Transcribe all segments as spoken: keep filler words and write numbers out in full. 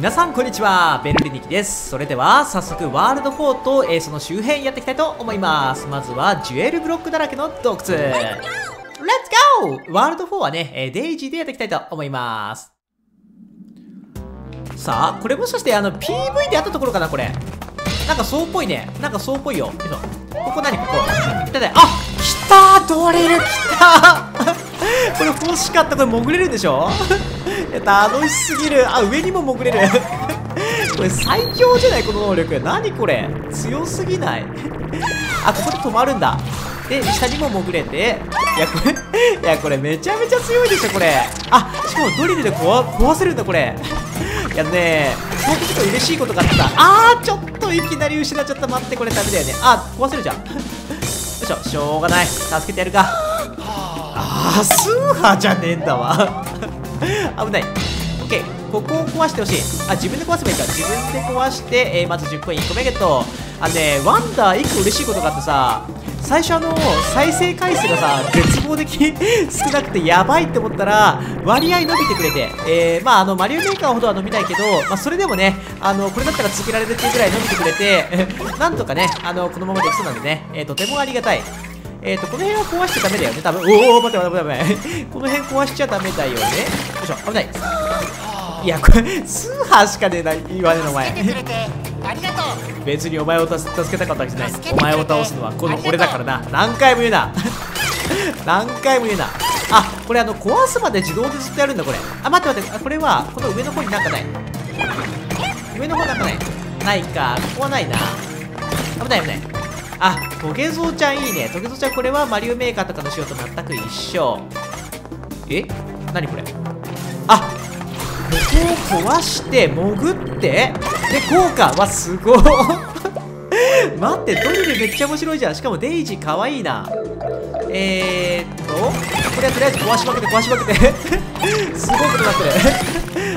皆さんこんにちは、ベルリニキです。それでは早速ワールドフォーと、えー、その周辺やっていきたいと思います。まずはジュエルブロックだらけの洞窟、レッツゴー。ワールドフォーはね、えー、デイジーでやっていきたいと思います。さあこれもしかしてあの ピーブイ であったところかな。これなんかそうっぽいね。なんかそうっぽいよ。よいしょ。ここ何ここ来たね。あ来たー、ドリル来たーこれ欲しかった。これ潜れるんでしょ楽しすぎる。あ、上にも潜れるこれ最強じゃない、この能力。何これ強すぎないあ、ここで止まるんだ。で、下にも潜れて。いや、これ、いや、これめちゃめちゃ強いでしょ、これ。あ、しかもドリルで壊、壊せるんだ、これ。いやねー、僕ちょっと嬉しいことがあった。あー、ちょっといきなり失っちゃった。待って、これダメだよね。あ、壊せるじゃん。よいしょ、しょうがない。助けてやるか。あー、スーハーじゃねえんだわ。危ない。オッケー、ここを壊してほしい。あ、自分で壊せばいいか。自分で壊して、えー、まずじゅっこ、いっこめゲット。あのね、ワンダーいっこ嬉しいことがあってさ、最初あの再生回数がさ絶望的に少なくてやばいって思ったら割合伸びてくれて、えー、まああのマリオメーカーほどは伸びないけど、まあ、それでもねあのこれだったら続けられるっていうぐらい伸びてくれてなんとかねあのこのままできそうなんでね、えー、とてもありがたい。えーとこの辺は壊しちゃダメだよね多分。おお待って待って待って待ってこの辺壊しちゃダメだよね。よいしょ、危ない。いやこれスーハーしかねない言わねえのお前ありがとう。別にお前を助けたかったわけじゃない。お前を倒すのはこの俺だからな。何回も言うな何回も言うな。あ、これあの壊すまで自動でずっとやるんだこれ。あ、待って待って、これはこの上の方になんかない。上の方なんかないないか。ここはないな。危ない危ない。あ、トゲゾウちゃんいいね。トゲゾウちゃんこれはマリオメーカーとかの仕様と全く一緒。え、何これ。あ、ここを壊して潜ってで効果はすごい待って、ドリルめっちゃ面白いじゃん。しかもデイジーかわいいな。えーっとこれはとりあえず壊しまくって壊しまくってすごいことになって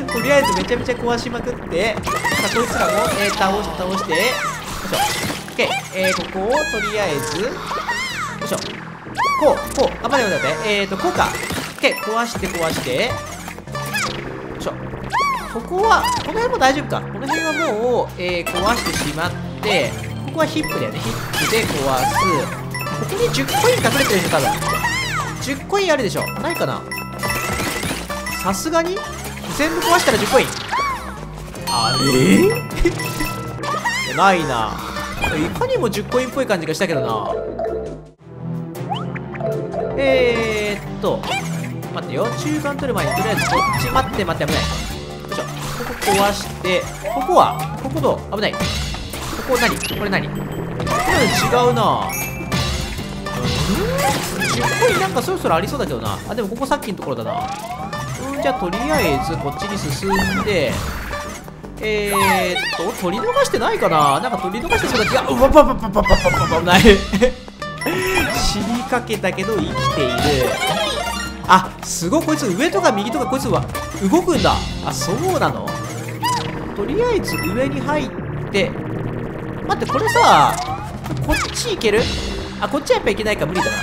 るとりあえずめちゃめちゃ壊しまくってさあこいつらも、えー、倒して倒してよいしょ OK、えー、ここをとりあえずよいしょこうこうあ、待って待って待ってえーっとこうか OK 壊して壊してここは、この辺も大丈夫か。この辺はもう、えー、壊してしまって、ここはヒップだよね。ヒップで壊す。ここにじゅっコイン隠れてるでしょ、多分。じゅっコインあるでしょ。ないかな。さすがに全部壊したらじゅっコイン。あれないな。いかにもじゅっコインっぽい感じがしたけどな。えーっと、待ってよ。中間取る前に、とりあえずこっち、待って待って、危ない。ここ壊して、ここは、ここどう危ない。ここ何これ何これ違うな。うんじゅっコインなんかそろそろありそうだけどな。あ、でもここさっきのところだな。うん、じゃあとりあえずこっちに進んで、えーっと、取り逃してないかな。なんか取り逃してそうな気が、うわばばばばばばばば危ない。死にかけたけど生きている。あ、すごい、こいつ上とか右とかこいつは動くんだ。あ、そうなの。とりあえず上に入って待って、これさこっち行ける。あ、こっちはやっぱ行けないか、無理だな。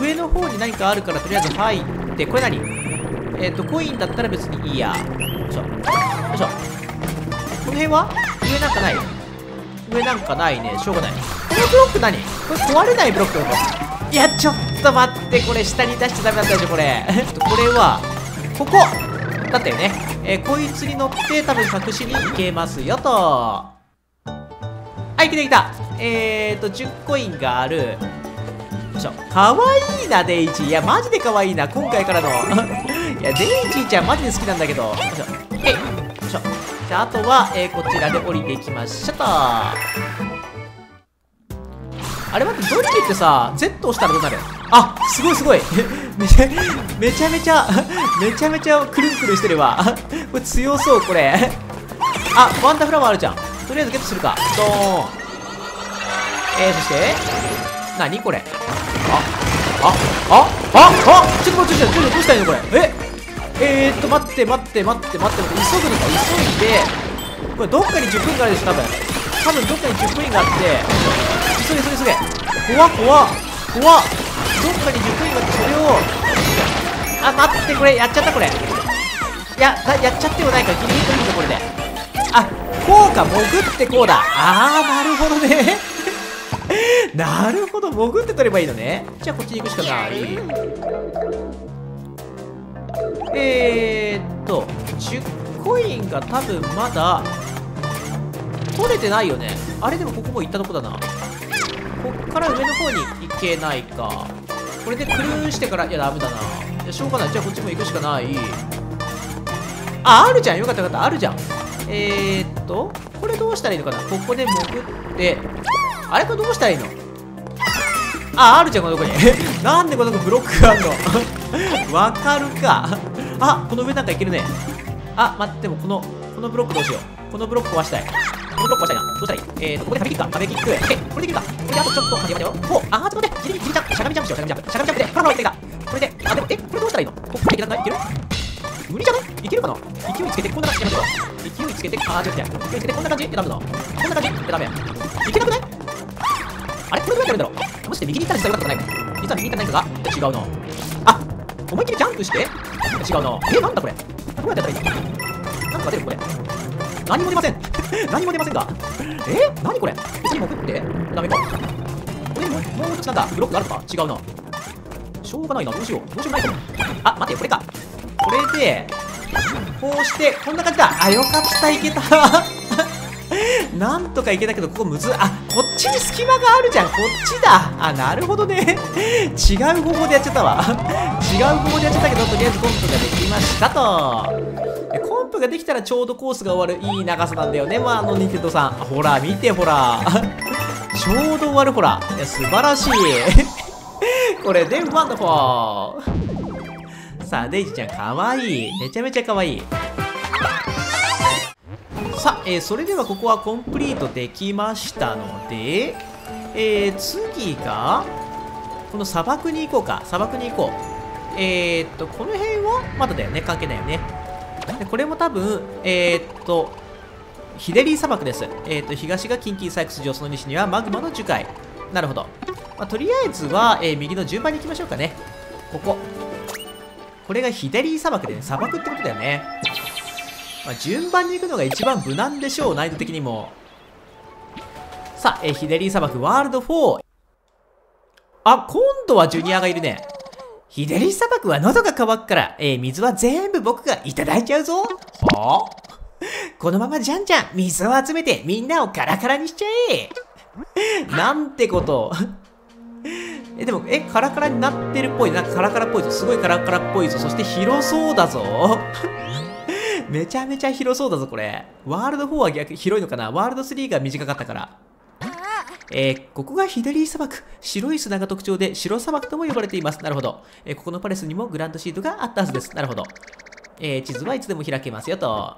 上の方に何かあるからとりあえず入って、これ何えっとコインだったら別にいいや。よいしょよいしょ。この辺は上なんかない上なんかないね。しょうがない。このブロック何これ壊れないブロックだと。いや、ちょっと待って、これ下に出しちゃダメだったでしょ、これ。これは、ここだったよね。えー、こいつに乗って、多分隠しに行けますよ、と。はい、来てきた。えーと、じゅっコインがある。よいしょ。かわいいな、デイジー。いや、マジでかわいいな、今回からの。いや、デイジーちゃん、マジで好きなんだけど。よいしょ。えい。よいしょ。じゃあ、あとは、えー、こちらで降りていきましょっと。あれ待って、ドリルってさ Z 押したらどうなる。あ、すごいすごいめちゃめちゃめちゃめちゃめちゃくるんくるんしてるわこれ強そう。これあ、ワンダーフラワーあるじゃん。とりあえずゲットするか。ドーン。えー、そして何これ。あああああ、ちょっと待って、ちょっと待って、どうしたらいいのこれ。ええー、っと待って待って待って待って待って急ぐのか。急いでこれどっかにじゅっぷんがあるでしょ多分。多分どっかにじゅっぷんがあって急げ急げ急げ。怖っ怖っ怖っ。どっかにじゅっコインがあってそれを、あ、待って、これやっちゃった。これややっちゃってもないからギリギリのところで、あ、こうか、潜ってこうだ。あー、なるほどね。なるほど、潜って取ればいいのね。じゃあこっちに行くしかない。えーっとじゅうコインが多分まだ取れてないよね。あれ、でもここも行ったとこだな。こっから上の方に行けないか。これでクルーしてから、いやダメだな。いやしょうがない。じゃあこっちも行くしかない。あ、あるじゃん。よかったよかった、あるじゃん。えーっとこれどうしたらいいのかな。ここで潜って、あれ、これどうしたらいいの。あ、あるじゃん、このとこに。なんでこのとこブロックがあるの。わかるか。あ、この上なんかいけるね。あ、待って、でもこのこのブロックどうしよう。このブロック壊したい。このブロック壊したいな。どうしたらいい。えーとここで壁切るか。壁切って、これできるか。これであとちょっと待って待ってよ。お、あー、ちょっと待って。ギリギリジャンプ、しゃがみジャンプしよう。しゃがみジャンプ、しゃがみジャンプでほらほらいっていいか。これで、あ、でもえ、これどうしたらいいの。ここまでいけなくない。いける、無理じゃない。いけるかな。勢いつけてこんな感じでやめろ。勢いつけて、あー、ちょっと待って。勢いつけてこんな感じでダメだな。こんな感じでダメ。いけなくない。あれ、これどうやってやるんだろう。もしで右に行ったら実は良かったかない。実は右に行ったら何かが違うの。あ、思いっきりジャンプして違うの。え、なんだこれ。どうやってやったらいいの。なんか出るこれ。何も出ません。何も出ませんが。えー、何これ。別に潜ってダメか。これもう一つなんかブロックあるか。違うな。しょうがないな。どうしよう。どうしようもないかも。あ、待って、これか。これでこうしてこんな感じだ。あ、よかった、いけた。なんとかいけたけど、ここむず。あ、こっちに隙間があるじゃん。こっちだ。あ、なるほどね。違う方法でやっちゃったわ。違う方法でやっちゃったけど、とりあえずコンプができましたと。コンプができたらちょうどコースが終わるいい長さなんだよね。まあ、あのニンテンドーさん、ほら見て、ほら。ちょうど終わる、ほら。いや、素晴らしい。これでワンダフォー。さあ、デイジちゃんかわいい。めちゃめちゃかわいい。さあ、えー、それではここはコンプリートできましたので、えー、次がこの砂漠に行こうか。砂漠に行こう。えー、っとこの辺はまだだよね。関係ないよね。でこれも多分えー、っとヒデリー砂漠です。えー、っと東がキンキン採掘場、その西にはマグマの樹海。なるほど、まあ、とりあえずは、えー、右の順番に行きましょうかね。こここれがヒデリー砂漠で、ね、砂漠ってことだよね。まあ、順番に行くのが一番無難でしょう、難易度的にも。さあ、えー、ヒデリー砂漠ワールドフォー。あ、今度はジュニアがいるね。ヒデリー砂漠は喉が渇くから、えー、水は全部僕がいただいちゃうぞ。はあこのままじゃんじゃん、水を集めてみんなをカラカラにしちゃえ。なんてこと。え、でも、え、カラカラになってるっぽい。なんかカラカラっぽいぞ。すごいカラカラっぽいぞ。そして広そうだぞ。めちゃめちゃ広そうだぞ、これ。ワールドフォーは逆に広いのかな。ワールドスリーが短かったから。えー、ここがヒデリー砂漠。白い砂が特徴で、白砂漠とも呼ばれています。なるほど。えー、ここのパレスにもグランドシートがあったはずです。なるほど。えー、地図はいつでも開けますよと。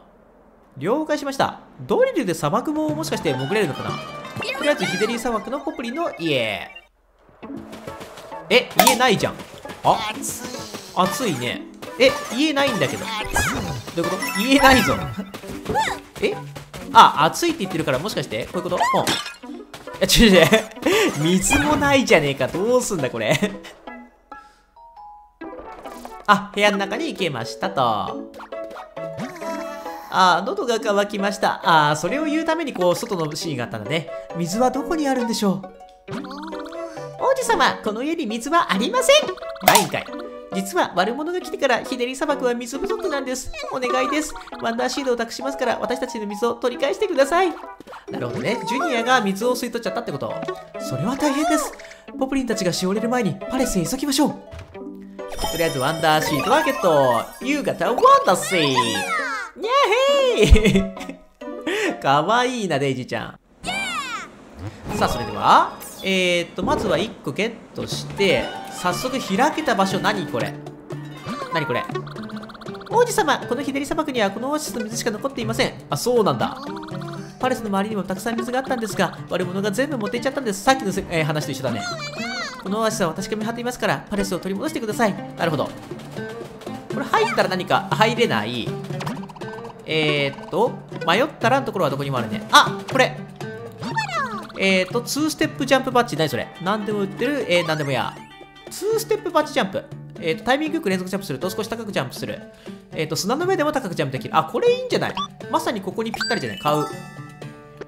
了解しました。ドリルで砂漠ももしかして潜れるのかな。とりあえずヒデリー砂漠のポプリの家。え、家ないじゃん。あ、暑いね。え、家ないんだけど。どういうこと。言えないぞ。え、あ、暑いって言ってるから、もしかしてこういうこと。うん。いや、ちょちょ水もないじゃねえか。どうすんだこれ。あ、部屋の中に行けましたと。あー、喉が渇きました。あー、それを言うためにこう外のシーンがあったんだね。水はどこにあるんでしょう。王子様、この家に水はありません。ないんかい。実は悪者が来てからヒデリ砂漠は水不足なんです。お願いです。ワンダーシードを託しますから、私たちの水を取り返してください。なるほどね。ジュニアが水を吸い取っちゃったってこと。それは大変です。ポプリンたちがしおれる前にパレスへ急ぎましょう。とりあえずワンダーシードはゲット。夕方ワンダーシード。ニャーヘイ。かわいいな、デイジーちゃん。さあ、それではえー、っとまずはいっこゲットして、早速開けた場所。何これ、何これ。王子様、このヒデリ砂漠にはこのオアシスの水しか残っていません。あ、そうなんだ。パレスの周りにもたくさん水があったんですが、悪者が全部持っていっちゃったんです。さっきの、えー、話と一緒だね。このオアシスは私が見張っていますから、パレスを取り戻してください。なるほど。これ入ったら何か入れない。えー、っと迷ったらのところはどこにもあるね。あ、これえー、っとツーステップジャンプバッジ。何それ。何でも売ってる、えー、何でもや。ツーステップバッチジャンプ。えー、とタイミングよく連続ジャンプすると少し高くジャンプする。えー、と砂の上でも高くジャンプできる。あ、これいいんじゃない？まさにここにぴったりじゃない？買う。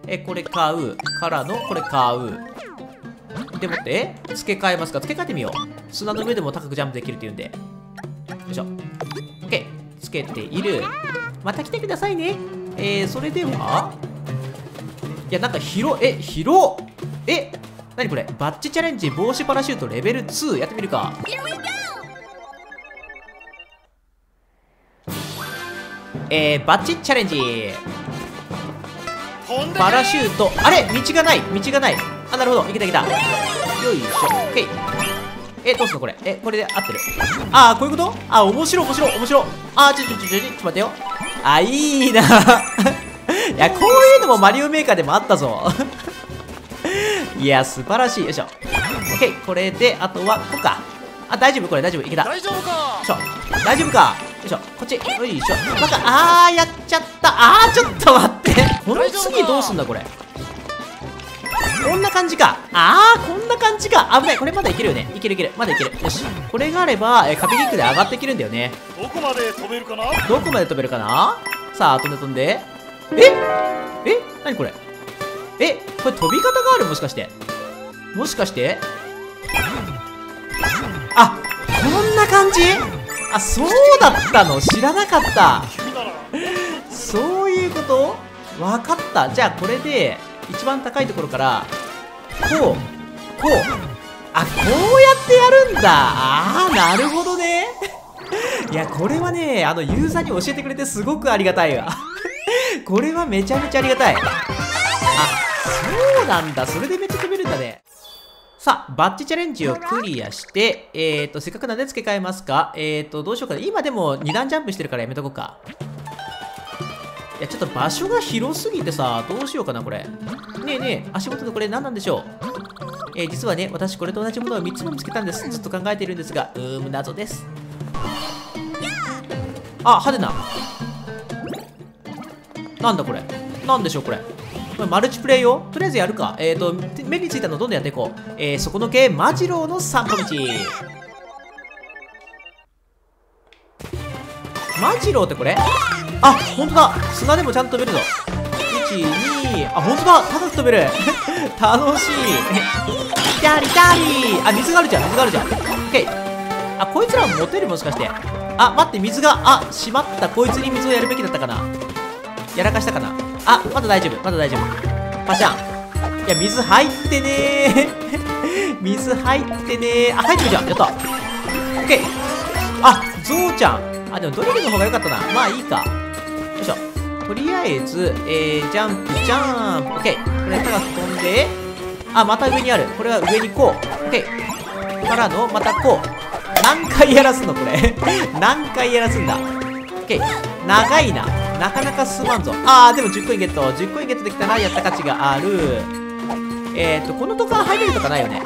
え、これ買う。からの、これ買う。でもって、え？付け替えますか？付け替えてみよう。砂の上でも高くジャンプできるっていうんで。よいしょ。OK。付けている。また来てくださいね。えー、それでは？いや、なんか広、え、広っ！え、なにこれ？バッチチャレンジ帽子パラシュートレベルツー。やってみるか。えー、バッチチャレンジパラシュート、あれ道がない道がない、あ、なるほど、いけたいけた、よいしょ、オッケー。え、どうすんのこれ、え、これで合ってる？ああ、こういうこと？あ、面白い面白い面白い。あー、ちょちょちょちょちょ待ってよ。あ、いいな。いや、こういうのもマリオメーカーでもあったぞ。いや、素晴らしい。よいしょ、オッケー。これであとはこうか。あ、大丈夫これ大丈夫、いけた、大丈夫か、よいしょ、大丈夫か、よいしょ、こっち、よいしょ、なんか、あー、やっちゃった。あー、ちょっと待って、この次どうすんだこれ。こんな感じか。あー、こんな感じか。危ない、これまだいけるよね、いけるいける、まだいける。よし、これがあれば、えー、壁キックで上がっていけるんだよね。どこまで飛べるかな、どこまで飛べるかな。さあ、飛んで飛んで、ええ、なにこれ、え、これ飛び方がある、もしかして、もしかして、あ、こんな感じ。あ、そうだったの、知らなかった。そういうこと、わかった。じゃあこれで一番高いところからこうこう、あ、こうやってやるんだ。あー、なるほどね。いや、これはね、あのユーザーに教えてくれてすごくありがたいわ。これはめちゃめちゃありがたい。あ、そうなんだ、それでめっちゃ飛べるんだね。さあ、バッチチャレンジをクリアして、えーと、せっかくなんで付け替えますか。えーと、どうしようかな。今でもに段ジャンプしてるからやめとこうか。いや、ちょっと場所が広すぎてさ、どうしようかな、これ。ねえねえ、足元のこれ何なんでしょう。えー、実はね、私これと同じものをみっつも見つけたんです。ずっと考えているんですが、うーむ、謎です。あ、派手な。なんだこれ。なんでしょう、これ。これマルチプレイよ。とりあえずやるか。えーと、目についたのどんどんやっていこう。えー、そこの系、マジローの散歩道。マジローってこれ？あ、ほんとだ。砂でもちゃんと飛べるぞ。いち、に、あ、ほんとだ。高く飛べる。楽しい。キャリキャリー。あ、水があるじゃん、水があるじゃん。オッケー。あ、こいつらも持てる、もしかして。あ、待って、水が、あ、しまった。こいつに水をやるべきだったかな。やらかしたかな。あ、まだ大丈夫、まだ大丈夫。パシャン。いや、水入ってねー。水入ってねー。あ、入ってるじゃん。やった。オッケー。あ、ゾウちゃん。あ、でもドリルの方が良かったな。まあいいか。よいしょ。とりあえず、えー、ジャンプ、ジャンプ。オッケー。これ高く飛んで。あ、また上にある。これは上にこう。オッケー。からの、またこう。何回やらすのこれ。何回やらすんだ。オッケー。長いな。なかなか進まんぞ。あー、でもじゅっコインゲット。じゅっコインゲットできたらやった価値がある。えーと、このとこ入れるとかないよね。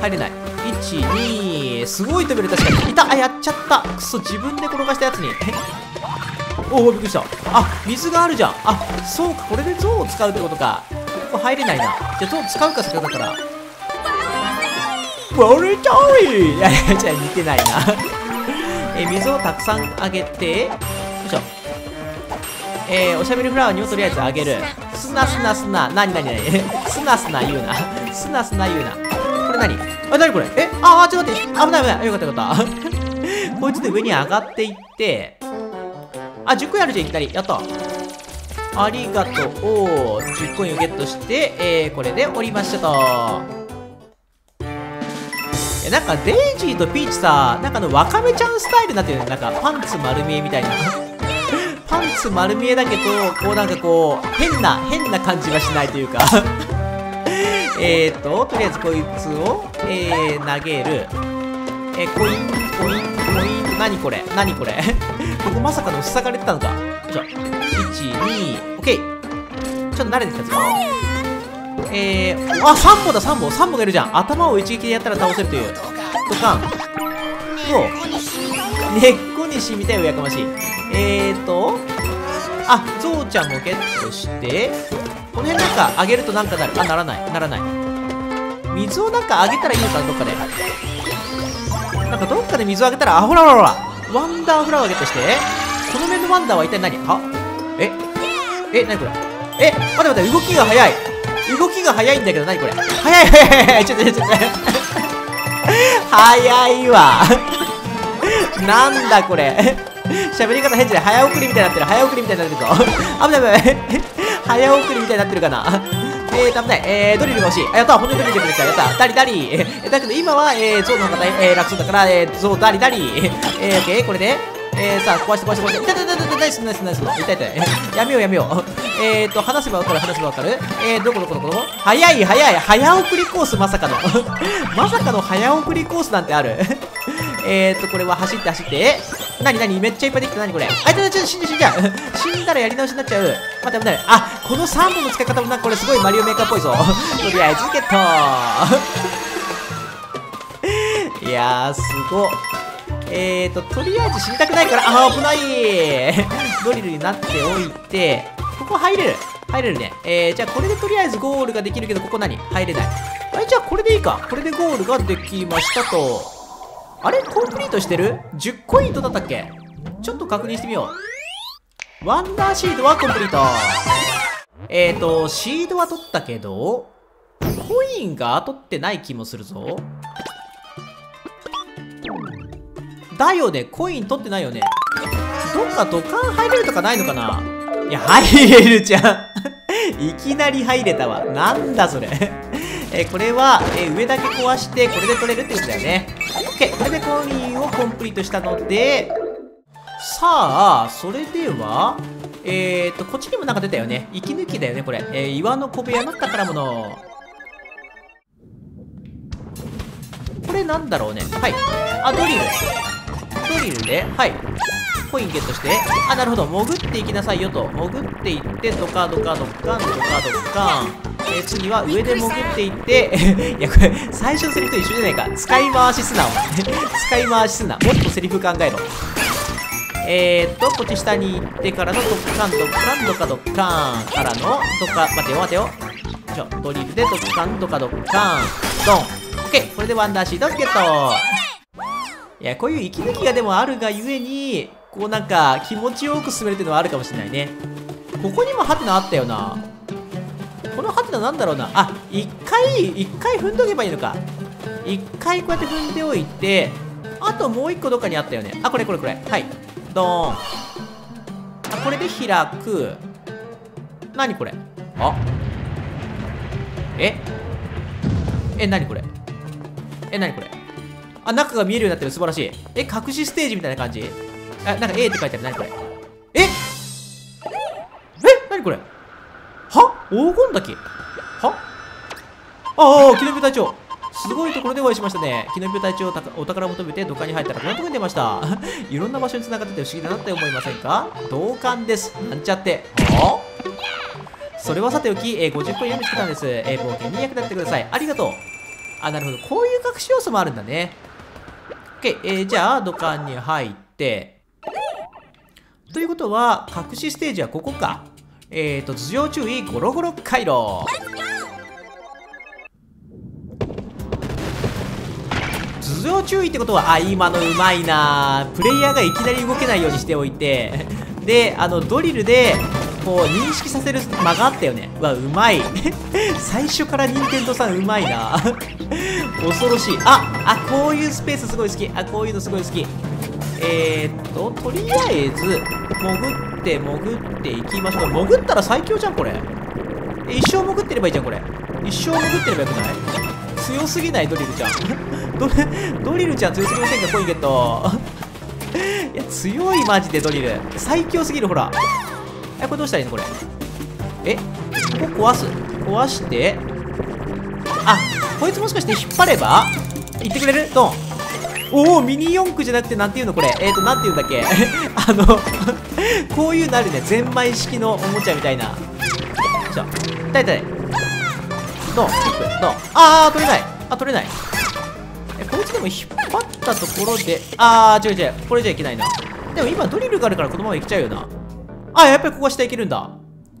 入れない。いち、に、すごい飛べる、確かに。いた、あ、やっちゃった。くそ、自分で転がしたやつに。おお、びっくりした。あ、水があるじゃん。あ、そうか、これでゾウを使うってことか。ここ入れないな。じゃあゾウ使うか、せっかくだから。ボルトリー。いやいや、じゃあ似てないな。え、水をたくさんあげて、よいしょ。えー、おしゃべりフラワーにもとりあえずあげる。すなすなすな。なになになに。すなすな言うな。すなすな言うな。これなに、あ、なにこれ、え、ああ、ちょっと待って。危ない危ない。よかったよかった。こいつで上に上がっていって。あ、じゅっこやるじゃん、いきなり。やった。ありがとう。じゅっコインをゲットして、えー、これで降りましたと。なんかデイジーとピーチさ、なんかあの、わかめちゃんスタイルになってるね。なんかパンツ丸見えみたいな。パンツ丸見えだけど、こうなんかこう、変な、変な感じがしないというか。えーと、とりあえずこいつを、えー、投げる。えー、コイン、コイン、コイン、なにこれ、なにこれ。ここまさかの塞がれてたのか。よいしょ。いち、に、オッケー。ちょっと慣れてきたぞ。えー、あ、サンボだ、サンボ。サンボがいるじゃん。頭を一撃でやったら倒せるという。ドカン。そう。根っこにしみたい、おやかましい。えーと、あ、ゾウちゃんもゲットして、この辺なんかあげるとなんかなる。あ、ならない、ならない。水をなんかあげたらいいのかな、どっかで。なんかどっかで水をあげたら、あ、ほらほらほら、ワンダーフラワーゲットして。この面のワンダーは一体何？あ、え、え、なにこれ？え、待って待って、動きが速い。動きが速いんだけど、なにこれ？速い速い速い、ちょっとちょっと速いわ。なんだこれ。喋り方変じゃない？早送りみたいになってる。早送りみたいになってるぞ。危ない危ない。早送りみたいになってるかな。えーと、危ない。えー、ドリルが欲しい。あ、やったー。本当にドリルが出てきた。やったー。ダリダリー。だけど今は、えー、ゾウの方が、えー、楽そうだから、えー、ゾウダリダリー。えー、オッケー。これで、えー、さあ、壊して壊して壊して。痛い痛い痛い痛い。ナイスナイスナイス。痛い痛い。やめようやめよう。えーと、話せばわかる、話せばわかる。えー、どこどこどこどこ？早い早い。早送りコース、まさかの。まさかの早送りコースなんてある。えーと、これは走って走って。なになにめっちゃいっぱいできた。なにこれ？あ、いたいた、死んじゃう死んじゃう。死んだらやり直しになっちゃう。待って待って。あ、このさんぼんの使い方もなんかこれすごいマリオメーカーっぽいぞ。とりあえずゲット。いやー、すごっ。えーと、とりあえず死にたくないから、あー、危ない。ドリルになっておいて、ここ入れる。入れるね。えー、じゃあこれでとりあえずゴールができるけど、ここ何？入れない。あれ、じゃあこれでいいか。これでゴールができましたと。あれコンプリートしてる？じゅうコイントだったっけ？ちょっと確認してみよう。ワンダーシードはコンプリート。えーと、シードは取ったけど、コインが取ってない気もするぞ。だよね、コイン取ってないよね。どっか土管入れるとかないのかな？いや、入れるじゃん。いきなり入れたわ。なんだそれ。えー、これは、えー、上だけ壊して、これで取れるってことだよね。OK、これでコインをコンプリートしたので、さあ、それでは、えーと、こっちにもなんか出たよね。息抜きだよね、これ。えー、岩の小部屋の宝物。これなんだろうね。はい。あ、ドリル。ドリルで、はい。コインゲットして、あ、なるほど。潜っていきなさいよと。潜っていって、ドカドカドカン、ドカドカン。えー、次は上で潜っていって、いや、これ、最初のセリフと一緒じゃないか。使い回しすな、お前。使い回しすな。もっとセリフ考えろ。えーっと、こっち下に行ってからの、ドッカン、ドッカン、ドカドッカンからの、ドカ、待てよ、待てよ。よいしょ、ドリルでドッカン、ドカドッカン、ドン。オッケー、これでワンダーシードゲット。いや、こういう息抜きがでもあるがゆえに、こうなんか、気持ちよく進めるっていうのはあるかもしれないね。ここにもハテナあったよな。このハテナなんだろうな。あ、一回、一回踏んどけばいいのか。一回こうやって踏んでおいて、あともう一個どっかにあったよね。あ、これこれこれ。はい。ドーン。あ、これで開く。なにこれ？あ？え？え、なにこれ？え、なにこれ？あ、中が見えるようになってる。素晴らしい。え、隠しステージみたいな感じ？あ、なんか A って書いてある。なにこれ？え？え？なにこれ？黄金滝はああ、キノピオ隊長。すごいところでお会いしましたね。キノピオ隊長、お宝を求めて土管に入ったら、こんなところに出ました。いろんな場所に繋がってて不思議だなって思いませんか？同感です。なんちゃって。はあ、それはさておき、えー、ごじゅっこ読みつけたんです。えー、冒険に役立ってください。ありがとう。あ、なるほど。こういう隠し要素もあるんだね。OK、えー、じゃあ、土管に入って。ということは、隠しステージはここか。えーと、頭上注意、ゴロゴロ回路。頭上注意ってことは、あ、今のうまいな。プレイヤーがいきなり動けないようにしておいて、で、あの、ドリルで、こう、認識させる間があったよね。うわ、うまい。最初から任天堂さんうまいな。恐ろしい。あ、あ、こういうスペースすごい好き。あ、こういうのすごい好き。えーっと、とりあえず、潜って、潜っていきましょう。潜ったら最強じゃんこれ。一生潜ってればいいじゃんこれ。一生潜ってればよくない？強すぎないドリルちゃん。ド, ドリルちゃん強すぎませんか？コインゲット。いや強いマジでドリル。最強すぎるほら。え、これどうしたらいいのこれ？え、ここ壊す。壊して。あ、こいつもしかして引っ張れば？行ってくれる？ドン。おお、ミニ四駆じゃなくてなんていうのこれ？えっ、ー、となんていうんだっけ？あの。こういうのあるね。ゼンマイ式のおもちゃみたいな。じゃあ、痛い痛い。ドン、キップ、ドン。あー、取れない。あ、取れない。え、こいつでも引っ張ったところで、あー、違う違う。これじゃいけないな。でも今ドリルがあるからこのままいけちゃうよな。あ、やっぱりここは下いけるんだ。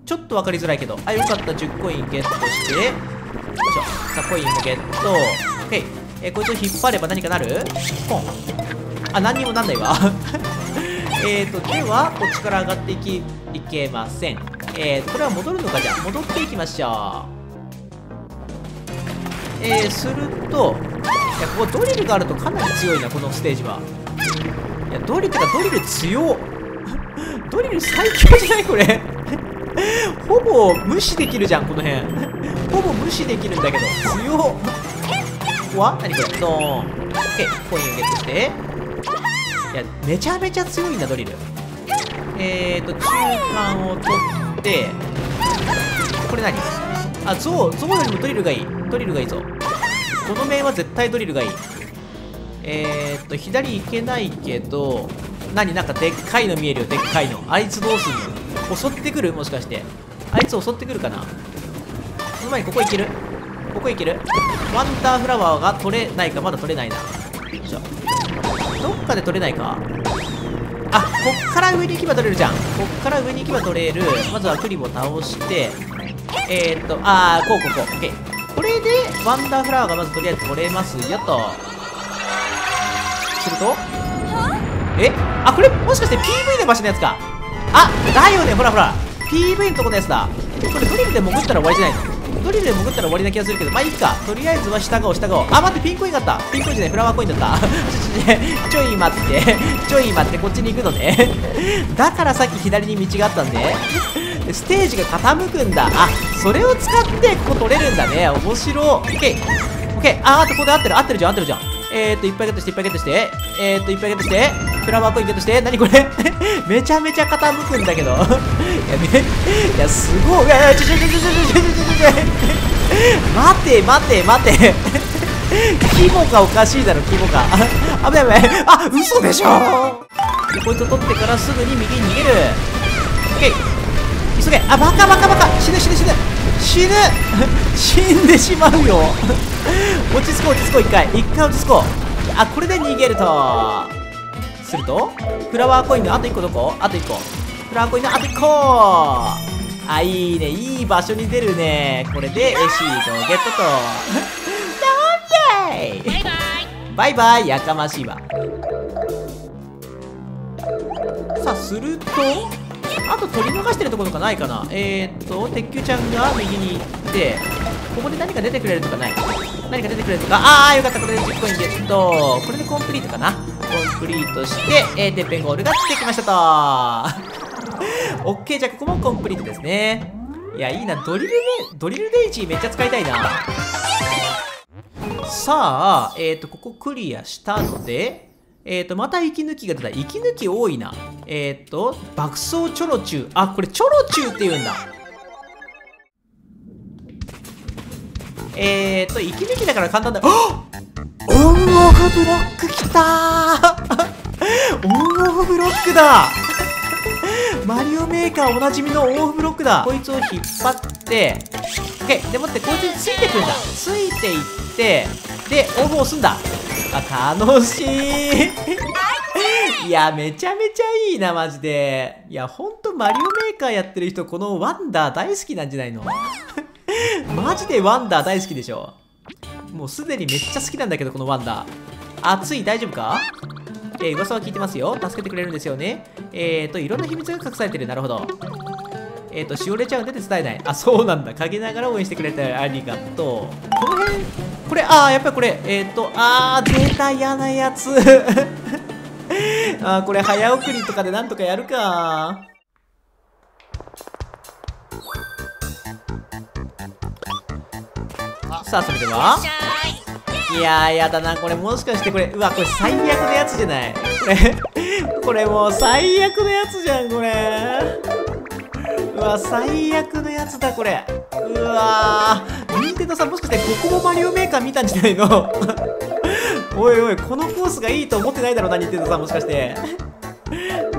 ちょっとわかりづらいけど。あ、よかった。じゅうコインゲットして。よいしょ。さあ、コインもゲット。オッケー。えー、こいつを引っ張れば何かなる？ポン。あ、何にもなんないわ。えーと、では、こっちから上がっていき、いけません。えーと、これは戻るのか、じゃあ、戻っていきましょう。えー、すると、いや、ここドリルがあるとかなり強いな、このステージは。いや、ドリルってか、ドリル強。ドリル最強じゃないこれ。ほぼ無視できるじゃん、この辺。ほぼ無視できるんだけど、強。ここは何これ、ドーン。オッケー、コインをゲットして。いや、めちゃめちゃ強いんだ、ドリル。えーと、中間を取って、これ何？あ、ゾウ、ゾウよりもドリルがいい。ドリルがいいぞ。この面は絶対ドリルがいい。えーと、左行けないけど、何なんかでっかいの見えるよ、でっかいの。あいつどうするの？襲ってくる？もしかして。あいつ襲ってくるかな？その前にここ行ける？ここ行ける？ワンダーフラワーが取れないか、まだ取れないな。よいしょ。どっかで取れないか？あ、こっから上に行けば取れるじゃん。こっから上に行けば取れる。まずはクリボを倒して、えーっと、あー、こうこうこう。オッケー。これで、ワンダーフラワーがまずとりあえず取れますよと。するとえあ、これもしかして ピーブイ の場所のやつか。あ、だよね、ほらほら ピーブイ のとこのやつだ。これドリルで潜ったら終わりじゃないの？ドリルで潜ったら終わりな気がするけど、まあいいか。とりあえずは従おう従おう。あ、待って、ピンコインだった。ピンコインじゃない、フラワーコインだった。ちょい待ってちょい待って、こっちに行くのね。だからさっき左に道があったんで、ステージが傾くんだ。あ、それを使ってここ取れるんだね。面白。 オーケーオーケー。 あー、あとここで合ってる合ってるじゃん合ってるじゃん。えーっといっぱいゲットしていっぱいゲットしてえーっといっぱいゲットしてフラワーコインゲットして。何これ。めちゃめちゃ傾くんだけど。いや、めいやすごい。いやいや、ちょちょちょちょちょちょちょちょ待て待て待て。規模がおかしいだろ、規模が。あぶないあぶない。あ、嘘でしょ。こいつを取ってからすぐに右に逃げる。オッケー、急げ。あ、バカバカバカ。死ぬ死ぬ死ぬ死ぬ死んでしまうよ。落ち着こう落ち着こう。一回一回落ち着こう。あ、これで逃げると。するとフラワーコインのあといっこどこ？あといっこ。フラワーコインのあといっこ。あ、いいね、いい場所に出るね。これでシートをゲットと。なんでーバイバイバイバイ。やかましいわ。さあ、するとあと取り逃してるところとかないかな。えーっと鉄球ちゃんが右に行って、ここで何か出てくれるとかない？何か出てくれるとか。ああ、よかった。これでじゅっこにゲット。これでコンプリートかな。コンプリートして、えー、てっぺんゴールがついてきましたと。オッケー、じゃあここもコンプリートですね。いや、いいな。ドリルで、ドリルデイジーめっちゃ使いたいな。さあ、えっと、ここクリアしたので、えっと、また息抜きが出た。息抜き多いな。えっと、爆走チョロチュー。あ、これチョロチューって言うんだ。えっと、息抜きだから簡単だ。あっ、オンオフブロックきたー。オンオフブロックだ。マリオメーカーおなじみのオンオフブロックだ。こいつを引っ張って、オッケー。でもって、こいつについてくんだ。ついていって、でオフを押すんだ。あ、楽しい。いや、めちゃめちゃいいな、マジで。いや、ほんとマリオメーカーやってる人、このワンダー大好きなんじゃないの？マジでワンダー大好きでしょ。もうすでにめっちゃ好きなんだけど、このワンダー。熱い、大丈夫か？えー、噂は聞いてますよ。助けてくれるんですよね。えーと、いろんな秘密が隠されてる。なるほど。えーと、しおれちゃうんで伝えない。あ、そうなんだ。陰ながら応援してくれてありがとう。この辺、これ、あー、やっぱりこれ、えーと、あー、出た、嫌なやつ。あー、これ、早送りとかでなんとかやるか。さあ、それでは、いやー、やだな、これ。もしかしてこれ、うわ、これ最悪のやつじゃない？これ、これもう最悪のやつじゃん、これ。うわ、最悪のやつだ、これ。うわー、ニンテンドーさん、もしかしてここもマリオメーカー見たんじゃないの？おいおい、このコースがいいと思ってないだろうな、ニンテンドーさん、もしかして。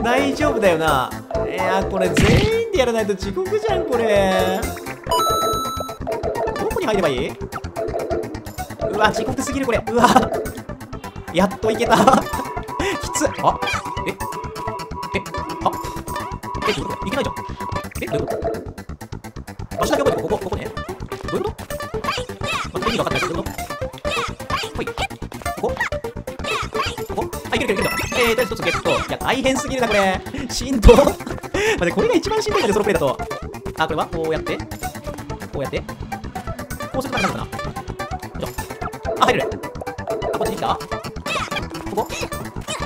大丈夫だよな。いやー、これ全員でやらないと地獄じゃん、これ。どこに入ればいい？うわ、地獄すぎる、これ。うわ、やっといけた。きつっ。あ、ええ、あ、え、どういうこと？いけないじゃん。え、どういうこと？場所だけ覚えて、ここ、ここね。どういうこと？意味が分かんない。どういうこと？ほい。大変すぎるなこれ。しんど待ってこれが一番しんどいんだよソロプレイだと。あ、これはこうやってこうやってこうするとなんかなのかな。よいしょ。あ、入るね。あ、こっちに来た。ここ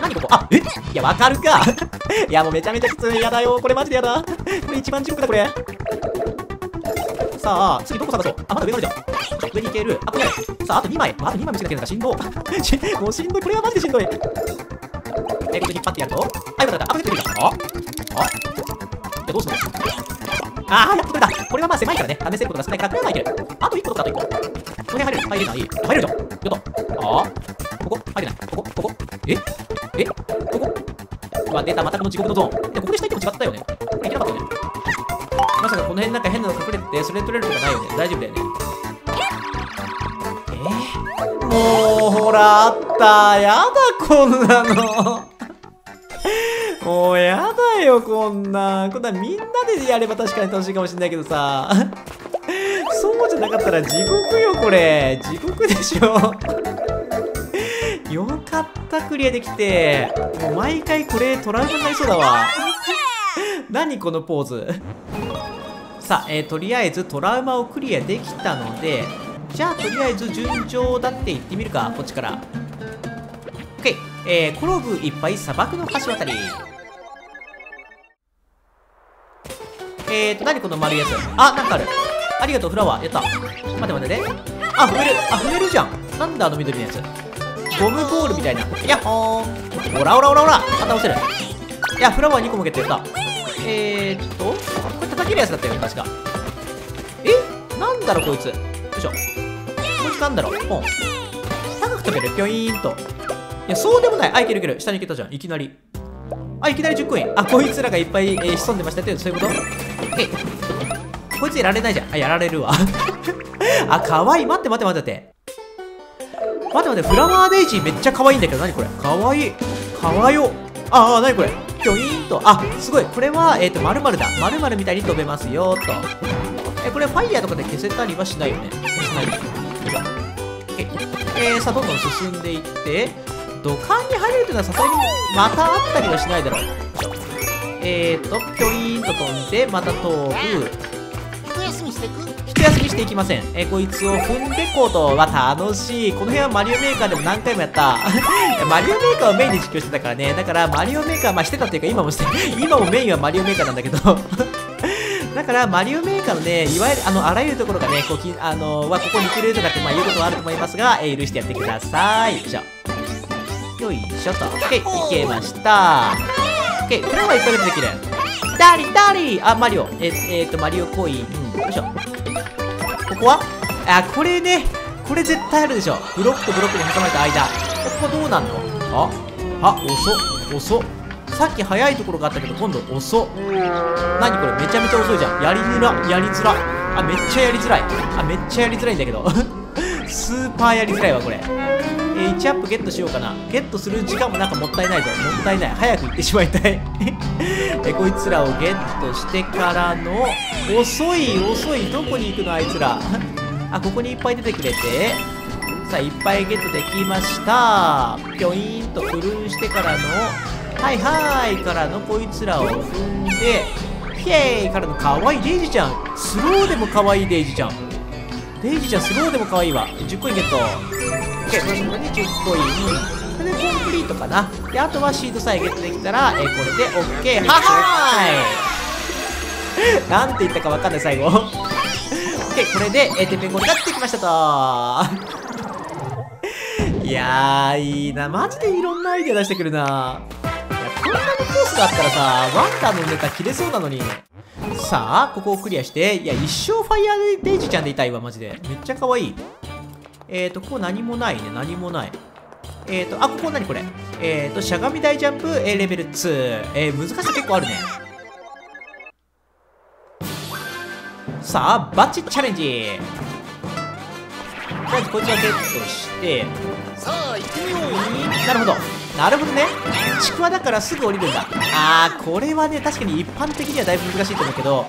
何ここ。あ、えいやわかるか。いやもうめちゃめちゃきつい。やだよこれマジでやだ。これ一番地獄だこれ。さあ次どこ探そう。あ、まだ上がるじゃん。上に行ける。あ、これさあ、あとにまい。あとにまい見せなきゃいけないからしんどしもうしんどい。これはマジでしんどい。え、こっち引っ張ってやると。あ、よかった。あ、これ取れた。あ、あ、じゃあどうするの。あー、やっと取れた。これはまあ狭いからね。試せることが少ないから、これはいける。あといっこ取った、あといっこ。これ入れる。入れない。入れるじゃん。よっと。あー、ここ、入れない。ここ、ここ。ええここ。うわ、出た。またこの地獄のゾーン。でもここで下行っても違ったよね。これいけなかったよね。まさかこの辺なんか変なの隠れて、それ取れることないよね。大丈夫だよね。もうほらあったやだこんなのもうやだよこんなこんなみんなでやれば確かに楽しいかもしれないけどさそうじゃなかったら地獄よこれ。地獄でしょよかったクリアできて。もう毎回これトラウマになりそうだわ何このポーズさあ、えー、とりあえずトラウマをクリアできたのでじゃあとりあえず順調だって言ってみるか。こっちから OK、えー、転ぶいっぱい砂漠の橋渡り。えーと何この丸いやつ。あ、なんかある。ありがとうフラワー。やった。待って待ってね。あ、踏める。あ、踏めるじゃん。なんだあの緑のやつ。ゴムボールみたいな。やっほー。オラオラオラオラ。あ、倒せる。いやフラワーにこもゲット。やった。えーとこれ叩けるやつだったよね確か。え、なんだろこいつ。よいしょ。なんだろう、ポン高く飛べるピョイーンと。いやそうでもない。あ、いけるいける。下に行けたじゃんいきなり。あ、いきなりじゅっコイン。あ、こいつらがいっぱい、えー、潜んでましたってそういうこと。えいこいつやられないじゃん。あ、やられるわあ、かわいい。待って待って待って待って待ってフラワーデイジーめっちゃかわいいんだけど。なにこれかわいいかわよ。ああ、なにこれピョイーンと。あ、すごい。これはえっ、ー、とまるまるだ。まるまるみたいに飛べますよーと。え、これファイヤーとかで消せたりはしないよね。しないよね。えー、さあどんどん進んでいって土管に入れるというのはさすがにまたあったりはしないだろう。えーとピョイーンと飛んでまた飛ぶ。一休みしていく一休みしていきません。えー、こいつを踏んでこうとは楽しい。この辺はマリオメーカーでも何回もやったマリオメーカーをメインで実況してたからね。だからマリオメーカーまあしてたっていうか今もして今もメインはマリオメーカーなんだけどだからマリオメーカーのね、いわゆるあのあらゆるところがね、こうきあのはここに似てるとかってまあ言うことはあると思いますが、えー、許してやってください。よいしょ。よいしょと。OK、いけました。OK、フラワーいっぱい出てできる。ダリダリあ、マリオ。えっ、えー、と、マリオコイン。うん、よいしょ。ここはあ、これね、これ絶対あるでしょ。ブロックとブロックに挟まれた間。ここどうなんの。あ、あ、遅っ、遅っ。さっき早いところがあったけど今度遅っ。何これめちゃめちゃ遅いじゃん。やりづらやりづら。あ、めっちゃやりづらい。あ、めっちゃやりづらいんだけどスーパーやりづらいわこれ。えー、いちアップゲットしようかな。ゲットする時間もなんかもったいないぞ。もったいない。早く行ってしまいたいえ、こいつらをゲットしてからの遅い遅い。どこに行くのあいつらあ、ここにいっぱい出てくれてさあいっぱいゲットできました。ピョイーンとクルーしてからのはいはいからのこいつらを踏んでヒェーイからのかわいいデイジちゃん。スローでもかわいいデイジちゃん。デイジちゃんスローでもかわいいわ。じゅっコインゲット。 OK、 これもねじゅっコインこれでコンプリートかな。であとはシードさえゲットできたら、えー、これで OK。 ははーいなんて言ったかわかんない最後OK これでえー、てっぺんこになってきましたといやーいいなマジで。いろんなアイデア出してくるな。こんなにコースがあったらさ、ワンダーのネタ切れそうなのに。さあ、ここをクリアして、いや、一生ファイヤーデイジーちゃんでいたいわ、マジで。めっちゃ可愛い。えーと、ここ何もないね、何もない。えーと、あ、ここ何これ。えーと、しゃがみ大ジャンプ、えー、レベルに。えー、難しさ結構あるね。さあ、バチチャレンジ。まずこいつはゲットして、さあ、行ってみよう。なるほど。なるほどね。ちくわだからすぐ降りるんだ。あー、これはね、確かに一般的にはだいぶ難しいと思うけど、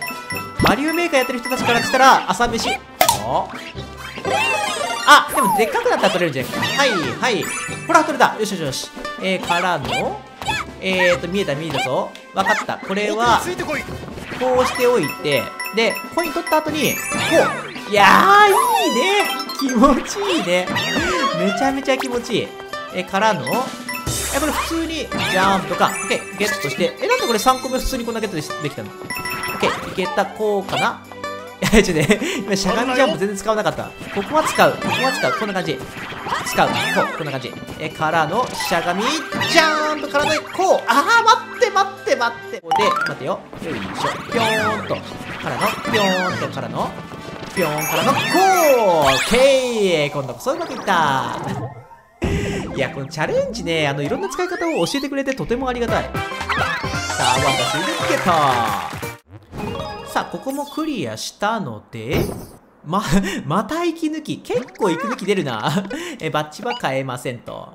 マリオメーカーやってる人たちからしたら、朝飯。おあ、でもでっかくなったら取れるんじゃないか。はい、はい。ほら、取れた。よしよしよし。えー、からの、えーと見えた見えたぞ。分かった。これはこうしておいて、でコイン取った後にこう。いやーいいね、気持ちいいね、めちゃめちゃ気持ちいい。えからのえこれ普通にジャンプとかオッケーゲットして、えなんでこれさんこめ普通にこんなゲット で, できたの。オッケーいけたこうかな。いやちょっとね今しゃがみジャンプ全然使わなかった。ここは使う、ここは使う、こんな感じ使う、こうこんな感じえからのしゃがみジャーンと体でこう。あー待って待って待ってで待てよ。よいしょ、ぴょーんとからのぴょーんとからのぴょーんからのこう。オッケー今度こそういうこといった。いやこのチャレンジね、あのいろんな使い方を教えてくれてとてもありがたい。さあワンダスにつけた。さあここもクリアしたのでま、また息抜き。結構息抜き出るな。え、バッチは変えませんと。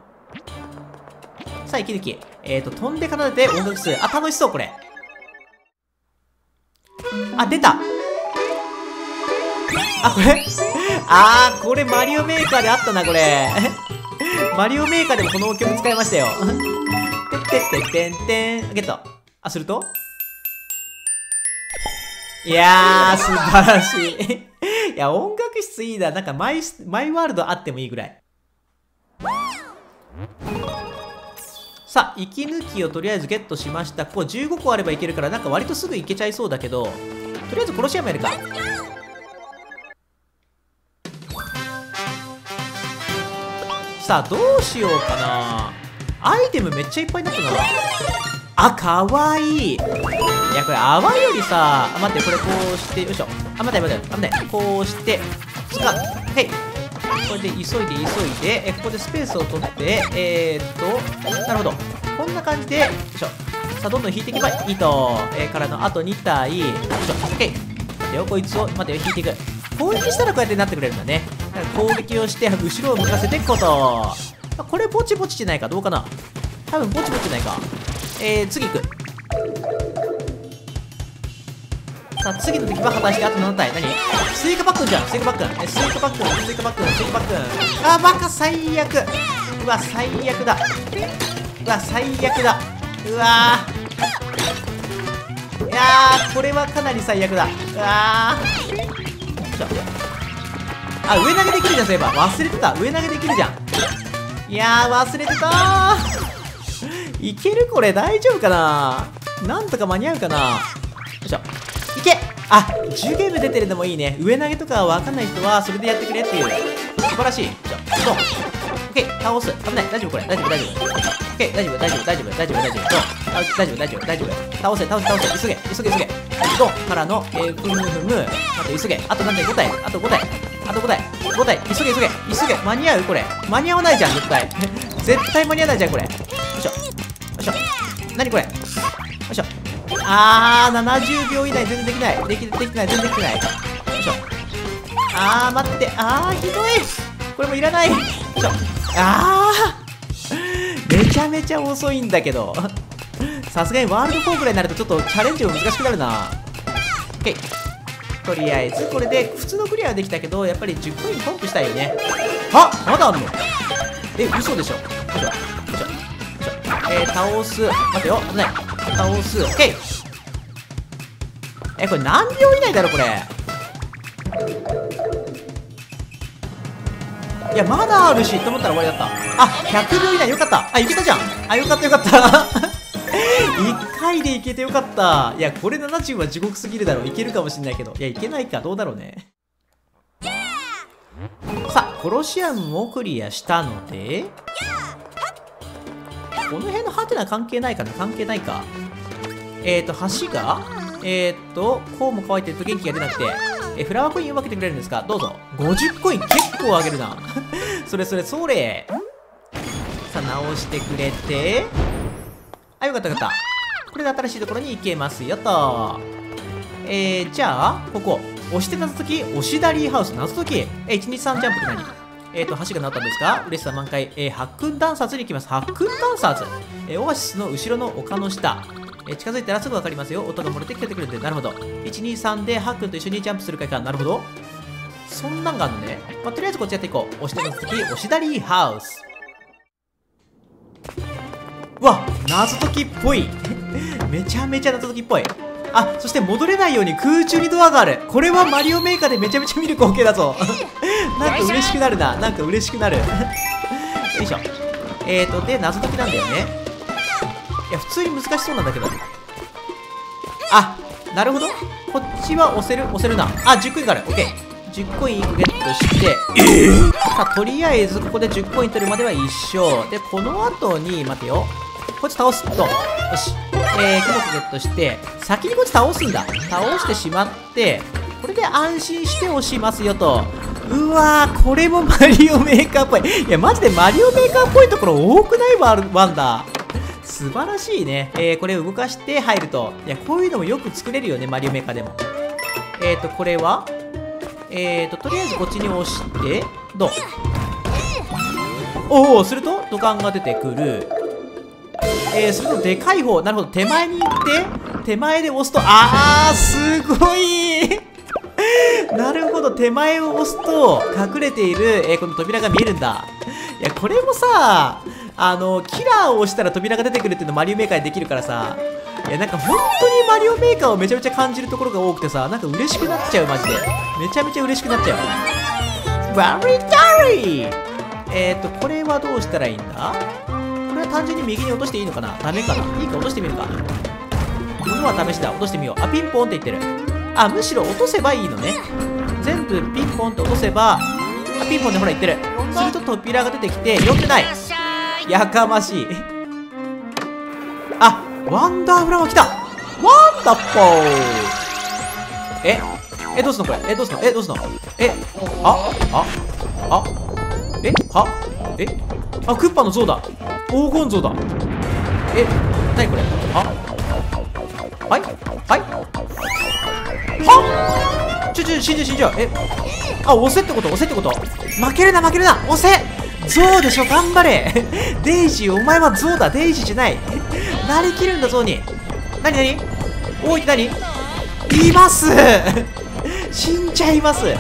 さあ、息抜き。えっと、飛んで奏でて音楽数。あ、楽しそう、これ。あ、出た。あ、これあー、これマリオメーカーであったな、これ。マリオメーカーでもこの曲使いましたよ。てってってってんてん。ゲット。あ、するといやー、素晴らしい。いや、音楽室いいな。なんかマイ、マイワールドあってもいいぐらい。さあ、息抜きをとりあえずゲットしました。ここじゅうごこあればいけるから、なんか割とすぐいけちゃいそうだけど、とりあえず殺し屋もやるか。さあ、どうしようかな。アイテムめっちゃいっぱいになったな。あ、かわいい。いやこれ泡よりさ、あ、待って、これこうして、よいしょ、あ、待って待って待って、こうして使う、へい、これで急いで急いで、えここでスペースを取ってえー、っとなるほど、こんな感じでよいしょ、さあどんどん引いていけばいいと。えー、からのあとにたいよいしょ、へい、待てよ、こいつを待てよ、引いていく。攻撃したらこうやってなってくれるんだね。だから攻撃をして後ろを向かせていくこと。これぼちぼちじゃないか、どうかな、多分ぼちぼちじゃないか。えー、次いく。さあ次の時は果たしてあとななたい。何スイカパックンじゃん、スイカパックン、スイカパックン、スイカパックン、スイカパックン。あーバカ、最悪。うわ最悪だ、うわ最悪だ、うわー、いやーこれはかなり最悪だ。うわー、あ上投げできるじゃん、そういえば忘れてた、上投げできるじゃん。いやー忘れてたー。いけるこれ、大丈夫かな、なんとか間に合うかな。よいしょ、いけ。あ、じゅうゲーム出てるのもいいね。上投げとかわかんない人はそれでやってくれっていう、素晴らしい。じゃあドン、オッケー、倒す、危ない、大丈夫これ、大丈夫大丈夫、オッケー、大丈夫大丈夫大丈夫大丈夫大丈夫、ドン、大丈夫大丈夫大丈夫、倒せ倒せ倒せ、急げ急げ急げ、ドンからのえーふむふむ、あと急げ、あとなんでごたい、あとごたい、あとごたい、ごたい、急げ急げ急げ、間に合うこれ、間に合わないじゃん絶対絶対間に合わないじゃんこれ。よいしょよいしょ、何これ、よいしょ、あーななじゅうびょう以内全然できない、できできてない全然できてない。よいしょ、あー待って、あーひどい、これもいらない。よいしょ、あーめちゃめちゃ遅いんだけど。さすがにワールドフォーぐらいになるとちょっとチャレンジも難しくなるな。 OK、 とりあえずこれで普通のクリアはできたけど、やっぱりじゅっコインポンプしたいよね。あまだあんの、え嘘でしょ。よいしょよいしょよいしょ、えー、倒す、待てよ、危ない、倒す、 OK、え、これ何秒以内だろこれ。いやまだあるしと思ったら終わりだった。あひゃくびょう以内、よかった、あいけたじゃん、あよかったよかったいっかいでいけてよかった。いやこれななじゅうは地獄すぎるだろう、いけるかもしんないけど、いやいけないか、どうだろうね。さあコロシアムもクリアしたので、この辺のハテナ関係ないかな、関係ないか。えーと橋がえーっと、こうも乾いてると元気が出なくて、えフラワーコインを分けてくれるんですか、どうぞ。ごじゅっコイン結構あげるなそれそれそれ、さあ直してくれて、あよかったよかった、これで新しいところに行けますよと。えー、じゃあここ押して謎解き、押しダリーハウス謎解き、えいちにさんジャンプって何、えーっと橋がなったんですか、嬉しさ満開、えー、ハックンダンサーズに行きます。ハックンダンサーズ、えー、オアシスの後ろの丘の下、え近づいたらすぐ分かりますよ、音が漏れて聞こえてくるんで、なるほど。いちにさんでハックンと一緒にジャンプする回か、なるほど、そんなんがあるのね。まあ、とりあえずこっちやっていこう。押しての続き、押しだりハウス。わわ、謎解きっぽい。めちゃめちゃ謎解きっぽい。あ、そして戻れないように空中にドアがある。これはマリオメーカーでめちゃめちゃ見る光景だぞ。なんか嬉しくなるな。なんか嬉しくなる。よいしょ。えーと、で、謎解きなんだよね。いや、普通に難しそうなんだけど。あ、なるほど。こっちは押せる、押せるな。あ、じゅっコインがある。オッケー。じゅっコインいっこゲットして、えー、さあ、とりあえずここでじゅっコイン取るまでは一緒。で、この後に、待てよ。こっち倒すと。よし。えー、キノコゲットして、先にこっち倒すんだ。倒してしまって、これで安心して押しますよと。うわー、これもマリオメーカーっぽい。いや、マジでマリオメーカーっぽいところ多くないワンダー。素晴らしいね。えー、これ動かして入ると。いや、こういうのもよく作れるよね、マリオメーカーでも。えーと、これはえーと、とりあえずこっちに押して、どう？おお、すると土管が出てくる。えー、するとでかい方、なるほど、手前に行って、手前で押すと、あー、すごいなるほど、手前を押すと、隠れている、えー、この扉が見えるんだ。いや、これもさ、あの、キラーを押したら扉が出てくるっていうのマリオメーカーでできるからさ、いやなんか本当にマリオメーカーをめちゃめちゃ感じるところが多くてさ、なんか嬉しくなっちゃう、マジで。めちゃめちゃ嬉しくなっちゃう。バリダリー！えーと、これはどうしたらいいんだ？これは単純に右に落としていいのかな？ダメかな？いいか、落としてみるか。このは試しだ。落としてみよう。あ、ピンポンって言ってる。あ、むしろ落とせばいいのね。全部ピンポンって落とせば、あ、ピンポンでほら言ってる。すると扉が出てきて、読んでない！やかましい。あ、ワンダーフラワー来た！ワンダッポー！え？え、どうすんのこれ？え、どうすんの？え、どうすんの？え？あ？あ？あ？え？は？え？あ、クッパの像だ！黄金像だ！え？なにこれ？あ？はい？はい？は？ちょちょ、死んじゃう死んじゃう！え？あ、押せってこと？押せってこと？負けるな負けるな！押せ！象でしょ、頑張れ。デイジー、お前は象だ。デイジーじゃない。なりきるんだ、象に。なになに、おい、なにいます。死んじゃいます。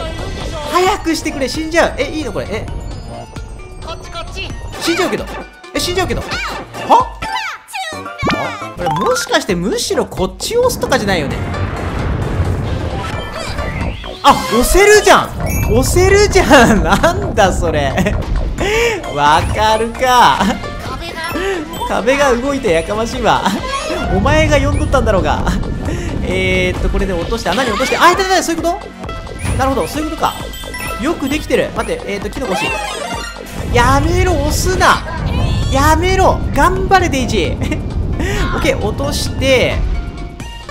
早くしてくれ、死んじゃう。え、いいのこれ？え、こっちこっち。死んじゃうけど、え、死んじゃうけど、はあ、これもしかしてむしろこっちを押すとかじゃないよね？あ、押せるじゃん、押せるじゃん。なんだそれ。わかるか。壁が動いてやかましいわ。お前が呼んどったんだろうが。えーっと、これで落として、穴に落として、あ、いたいたい、そういうこと？なるほど、そういうことか。よくできてる。待って、えーっと、キノコ欲しい。やめろ、押すな。やめろ、頑張れ、デイジー。オッケー、落として、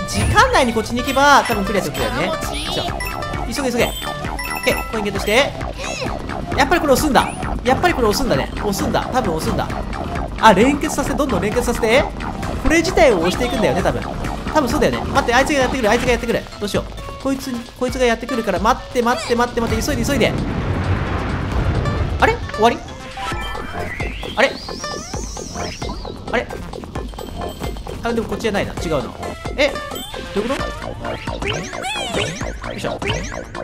時間内にこっちに行けば、多分クリアするんだよね。急げ急げ。オッケー、コインゲットして。やっぱりこれ押すんだ。やっぱりこれ押すんだね。押すんだ。多分押すんだ。あ、連結させて、どんどん連結させて。これ自体を押していくんだよね、多分。多分そうだよね。待って、あいつがやってくる、あいつがやってくる。どうしよう。こいつ、こいつがやってくるから、待って、待って、待って、待って、急いで、急いで。あれ？終わり？あれ？あれ？あ、でもこっちじゃないな。違うの。え？どういうこと？よいしょ。よ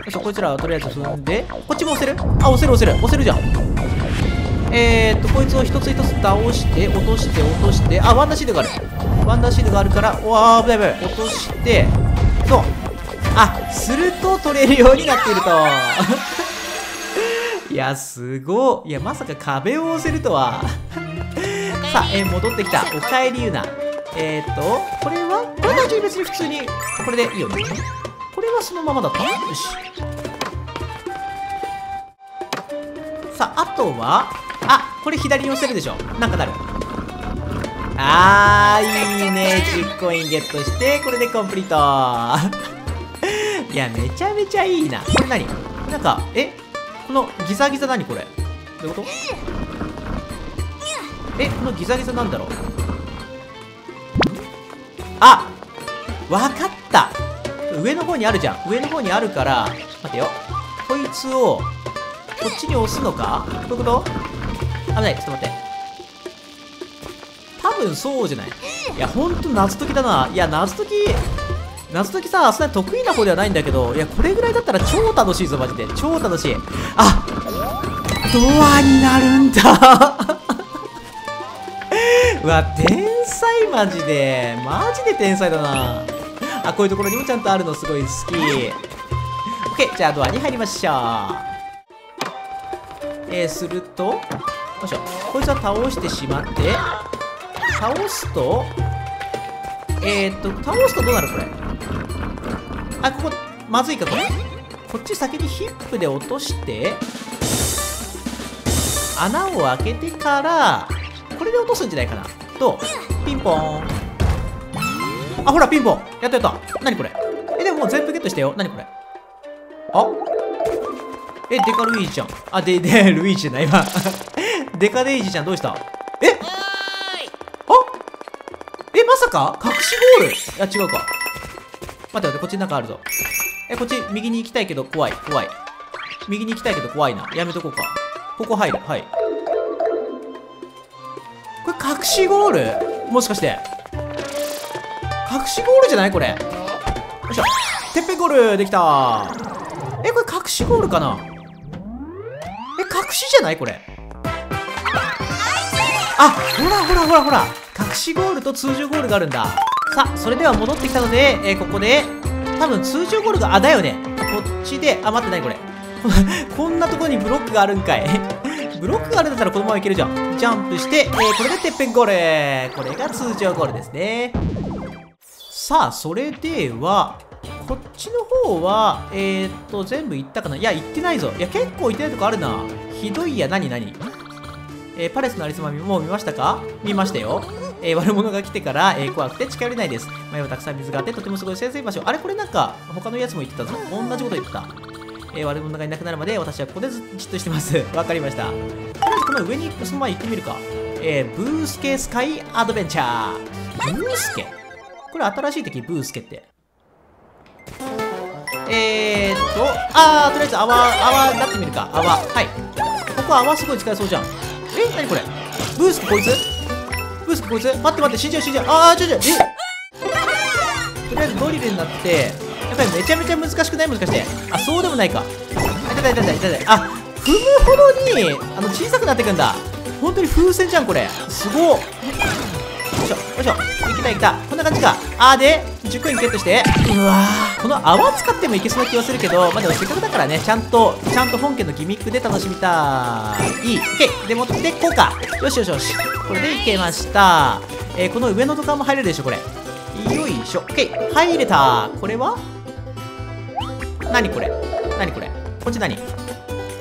いしょ、こいつらはとりあえず進んで、こっちも押せる？あ、押せる押せる。押せるじゃん。えーっと、こいつを一つ一つ倒して、落として、落として、あ、ワンダーシードがある。ワンダーシードがあるから、うわー、危ない危ない。落として、そう。あ、すると取れるようになっていると。いや、すごい。いや、まさか壁を押せるとは。さあ、えー、戻ってきた。おかえりゆな。えーっと、これは、これは別に普通に、これでいいよね。これはそのままだった。よし。さあ、あとは、あ、これ左に押せるでしょ。なんかなる。あー、いいね。じゅっコインゲットして、これでコンプリート。いや、めちゃめちゃいいな。これ何？なんか、え？このギザギザ何これ？どういうこと？え、このギザギザなんだろう？あ！わかった！上の方にあるじゃん。上の方にあるから、待てよ。こいつを、こっちに押すのか？どういうこと？危ない、ちょっと待って。多分そうじゃない。いや、ほんと謎解きだな。いや、謎解き、謎解きさ、そんな得意な方ではないんだけど、いや、これぐらいだったら超楽しいぞ、マジで。超楽しい。あ、ドアになるんだ。うわ、で才マジで。マジで天才だな。あ、こういうところにもちゃんとあるのすごい好き。OK、じゃあドアに入りましょう。えー、すると、よいしょ。こいつは倒してしまって、倒すと、えーっと、倒すとどうなるこれ。あ、ここ、まずいかこれ。こっち先にヒップで落として、穴を開けてから、これで落とすんじゃないかな。どう？ピンポーン。あ、ほら、ピンポン。やったやった。なにこれ。え、でももう全部ゲットしたよ。なにこれ。あ、え、デカルイージじゃん。あ、で、で、ルイージじゃない、今。デカデイジちゃん、どうした？え？あ、え、まさか隠しゴール。いや、違うか。待って待って、こっちになんかあるぞ。え、こっち、右に行きたいけど、怖い、怖い。右に行きたいけど、怖いな。やめとこうか。ここ入る。はい。これ、隠しゴール？もしかして。隠しゴールじゃないこれ。よいしょ。てっぺんゴールできた。え、これ、隠しゴールかな？え、隠しじゃないこれ。あ、ほらほらほらほら。隠しゴールと通常ゴールがあるんだ。さあ、それでは戻ってきたので、えー、ここで、多分通常ゴールが、あ、だよね。こっちで、あ、待ってないこれ。こんなとこにブロックがあるんかい。ブロックがあるんだったらこのままいけるじゃん。ジャンプして、えー、これでてっぺんゴール。これが通常ゴールですね。さあ、それでは、こっちの方は、えー、っと、全部いったかな。いや、いってないぞ。いや、結構いってないとこあるな。ひどいや、なになに。えー、パレスのありすまみもう見ましたか？見ましたよ。えー、悪者が来てから、えー、怖くて近寄れないです。前はたくさん水があって、とてもすごい先生場所。あれこれなんか、他のやつも言ってたぞ。同じこと言ってた。えー、悪者がいなくなるまで私はここでじっとしてます。わかりました。とりあえずこの上に行く、その前行ってみるか。えー、ブースケスカイアドベンチャー。ブースケ？これ新しい敵、ブースケって。えーっと、あー、とりあえず泡、泡になってみるか。泡。はい。ここ泡すごい使えそうじゃん。え、なにこれ？ブースケこいつ？ブースケこいつ？待って待って、死んじゃう死んじゃう。あー、ちょちょ、え？とりあえずドリルになって、やっぱりめちゃめちゃ難しくないもしかして。あ、そうでもないか。あ、痛い痛い痛い痛い痛い。あ、踏むほどに、あの、小さくなってくんだ。本当に風船じゃん、これ。すごっ。よいしょ、よいしょ。いけたいけた。こんな感じか。あーで、じゅっこいんゲットして。うわー。この泡使ってもいけそうな気はするけど、まあ、でもせっかくだからね、ちゃんと、ちゃんと本家のギミックで楽しみたーい。いい。OK。で、持ってきて、こうか。よしよしよし。これでいけました。えー、この上の土管も入れるでしょ、これ。よいしょ。OK。入れた。これはなにこれなにこれこっちなに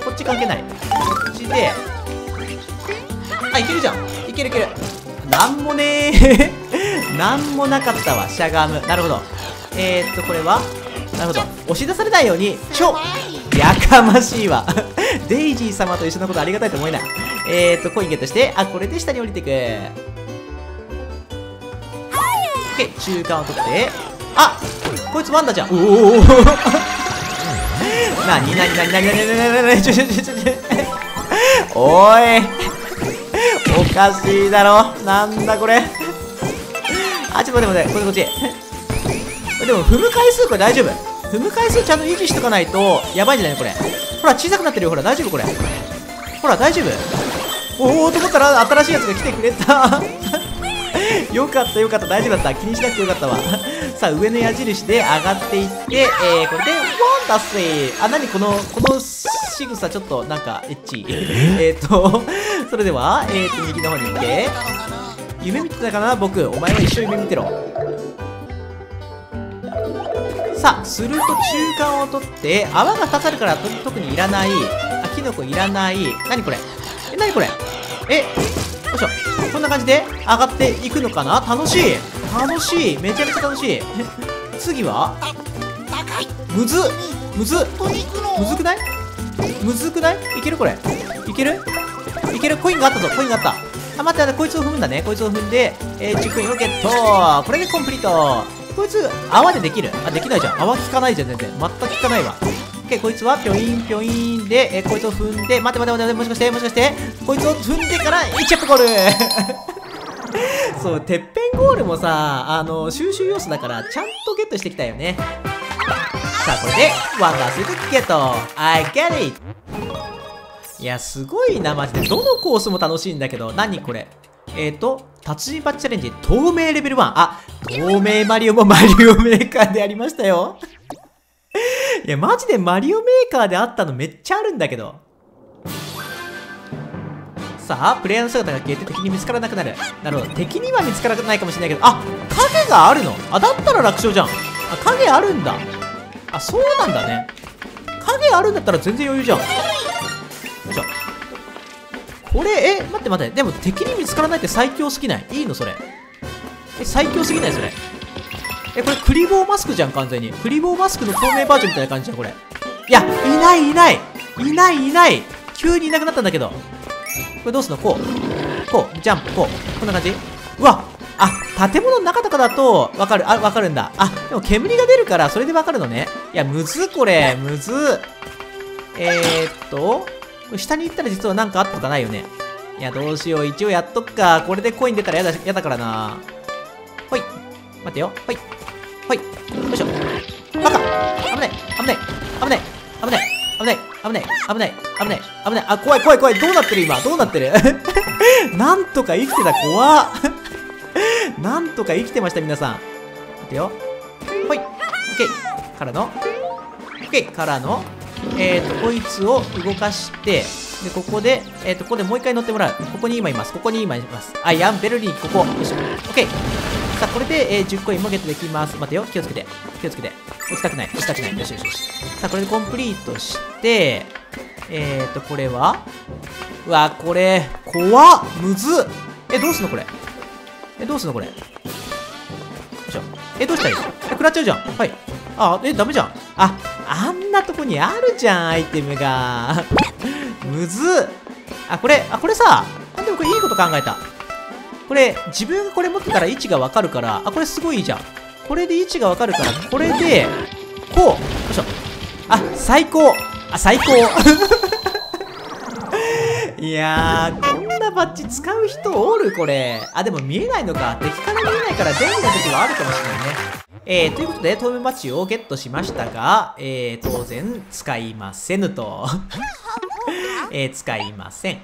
こっち関係ない。こっちで、あ、いけるじゃん。いけるいける。なんもねー。なんもなかったわ。しゃがむ。なるほど。えーっとこれはなるほど、押し出されないように。ちょやかましいわ。デイジー様と一緒のことありがたいと思えない。えーっとコインゲットして、あ、これで下に降りてく。 OK、 中間を取って、あ、こいつワンダじゃん。おおなになになになになになになに、ちょちょちょちょちょ、おいおかしいだろ。なんだこれ。あ、ちょっと待って待って、こっちこっち。でも踏む回数これ大丈夫、踏む回数ちゃんと維持しとかないとやばいんじゃないのこれ。ほら小さくなってるよ。ほら大丈夫これ。ほら大丈夫。おおと思ったら新しいやつが来てくれた。よかったよかった、大丈夫だった、気にしなくてよかったわ。さあ上の矢印で上がっていって、えー、これでワンダスイ。あ、なにこのこの仕草ちょっとなんかエッチ。えっとそれでは、えー、と右の方に行って、夢見てたかな僕。お前は一生夢見てろ。さあすると中間を取って、泡が立たるからと特にいらない。あ、キノコいらない。なにこれ、え、なにこれ、え、よいしょ。こんな感じで上がっていくのかな。楽しい楽しい、めちゃめちゃ楽しい。次はむずむずむずくないむずくない、いけるこれ、いけるいける。コインがあったぞ、コインがあった。あ、待って待って、こいつを踏むんだね。こいつを踏んで、えー、じゅっこいんをゲット。これでコンプリート。こいつ泡でできる？あ、できないじゃん。泡効かないじゃん、全然全く効かないわ。こいつはピョインピョインで、えー、こいつを踏んで、待て待て待て待て、もしかしてもしかしてこいつを踏んでからいちチャップゴール。そう、てっぺんゴールもさ、あの収集要素だからちゃんとゲットしていきたいよね。さあこれでワンダースイートゲット。 I get it。 いやすごいなマジで。どのコースも楽しいんだけど。何これ、えっと、立ちバチチャレンジ、透明レベルワン。あ、透明マリオもマリオメーカーでありましたよ。いや、マジでマリオメーカーであったのめっちゃあるんだけど。さあ、プレイヤーの姿が消えて敵に見つからなくなる。なるほど、敵には見つからないかもしれないけど、あ、影があるの。あ、だったら楽勝じゃん。あ、影あるんだ。あ、そうなんだね。影あるんだったら全然余裕じゃん。じゃこれ、え、待って待って、でも敵に見つからないって最強すぎない？いいのそれ。え、最強すぎないそれ。え、これクリボーマスクじゃん、完全に。クリボーマスクの透明バージョンみたいな感じじゃん、これ。いや、いないいないいないいない急にいなくなったんだけど。これどうすんの？こう。こう。ジャンプ、こう。こんな感じ？うわ！あ、建物の中とかだと、わかる。あ、わかるんだ。あ、でも煙が出るから、それでわかるのね。いや、むずこれ。むず。えーっと、下に行ったら実はなんかあったとかないよね。いや、どうしよう。一応やっとくか。これでコイン出たらやだ、やだからな。ほい。待ってよ。ほい。ほい。よいしょ。バカ！危ない。危ない。危ない。危ない。危ない。危ない危ない危ない危ないあ、怖い怖い怖いどうなってる今どうなってるなんとか生きてた怖っなんとか生きてました皆さん。待てよ。ほい。オッケーからのオッケーからのえっとこいつを動かしてでここでえっとここでもう一回乗ってもらう。ここに今います。ここに今いますアイアンベルリーここ。よいしょ。オッケーさあこれで、えー、じゅっコインもゲットできます。待てよ。気をつけて気をつけて落ちたくない落ちたくないよしよしよし。さあこれでコンプリートしてえーとこれはうわこれ怖っむずっえどうすんのこれえどうすんのこれよいしょえどうしたらいいえ食らっちゃうじゃんはいあえダメじゃんああんなとこにあるじゃんアイテムがむずっあこれあこれさあでもこれいいこと考えたこれ自分がこれ持ってたら位置がわかるからあこれすごいいいじゃんこれで位置がわかるからこれでこうよいしょあ最高あ最高いやーこんなバッジ使う人おるこれあでも見えないのか敵から見えないから便利な時はあるかもしれないねえー、ということで透明バッジをゲットしましたが、えー、当然使いませぬとえー、使いません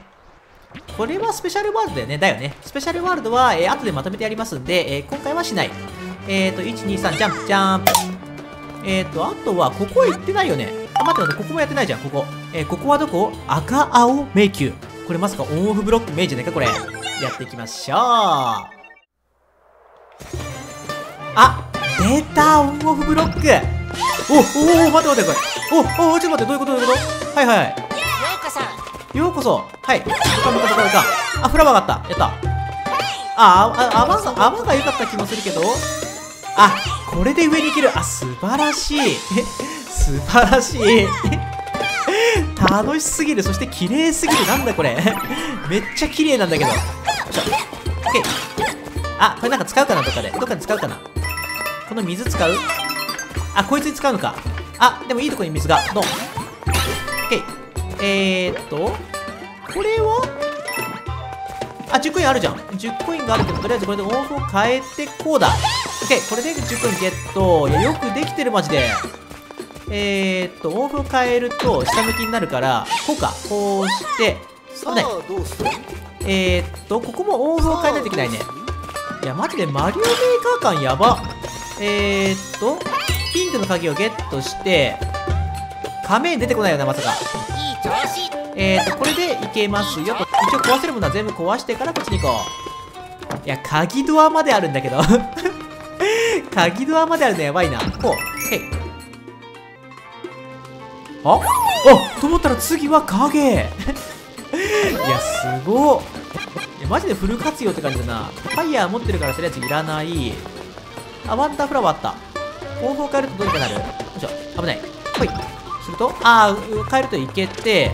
これはスペシャルワールドだよね。だよね。スペシャルワールドは、えー、後でまとめてやりますんで、えー、今回はしない。えっと、いち、に、さん、ジャンプ、ジャンプ。えっと、あとは、ここへ行ってないよね。あ、待って待って、ここもやってないじゃん、ここ。えー、ここはどこ？赤、青、迷宮。これまさかオンオフブロック迷じゃないか、これ。やっていきましょう。あ、出た、オンオフブロック。お、おお、待って待って、これ。お、お、ちょっと待って、どういうことどういうことはいはい。ようこそはい向か向か向か向かあフラワーがあったやったああ泡が良かった気もするけどあこれで上に行けるあ素晴らしい素晴らしい楽しすぎるそして綺麗すぎるなんだこれめっちゃ綺麗なんだけどよいしょ OK あこれなんか使うかなどっかでどっかで使うかなこの水使うあこいつに使うのかあでもいいとこに水がドン OKえーっと、これはあ、じゅっコインあるじゃん。じゅっコインがあるけど、とりあえずこれでオンオフを変えて、こうだ。オッケー、これでじゅっコインゲット。いや、よくできてる、マジで。えーっと、オンオフを変えると、下向きになるから、こうか。こうして、危ない。えーっと、ここもオンオフを変えないといけないね。いや、マジでマリオメーカー感やば。えーっと、ピンクの鍵をゲットして、画面出てこないよな、まさか。えーと、これでいけますよと。一応壊せるものは全部壊してからこっちに行こう。いや、鍵ドアまであるんだけど。鍵ドアまであるのやばいな。こう。へい。ああと思ったら次は影。いや、すごっ。いや、マジでフル活用って感じだな。ファイヤー持ってるからとりあえずいらない。あ、ワンダーフラワーあった。方向変えるとどうにかなる。よいしょ、危ない。ほい。するとああ変えるといけて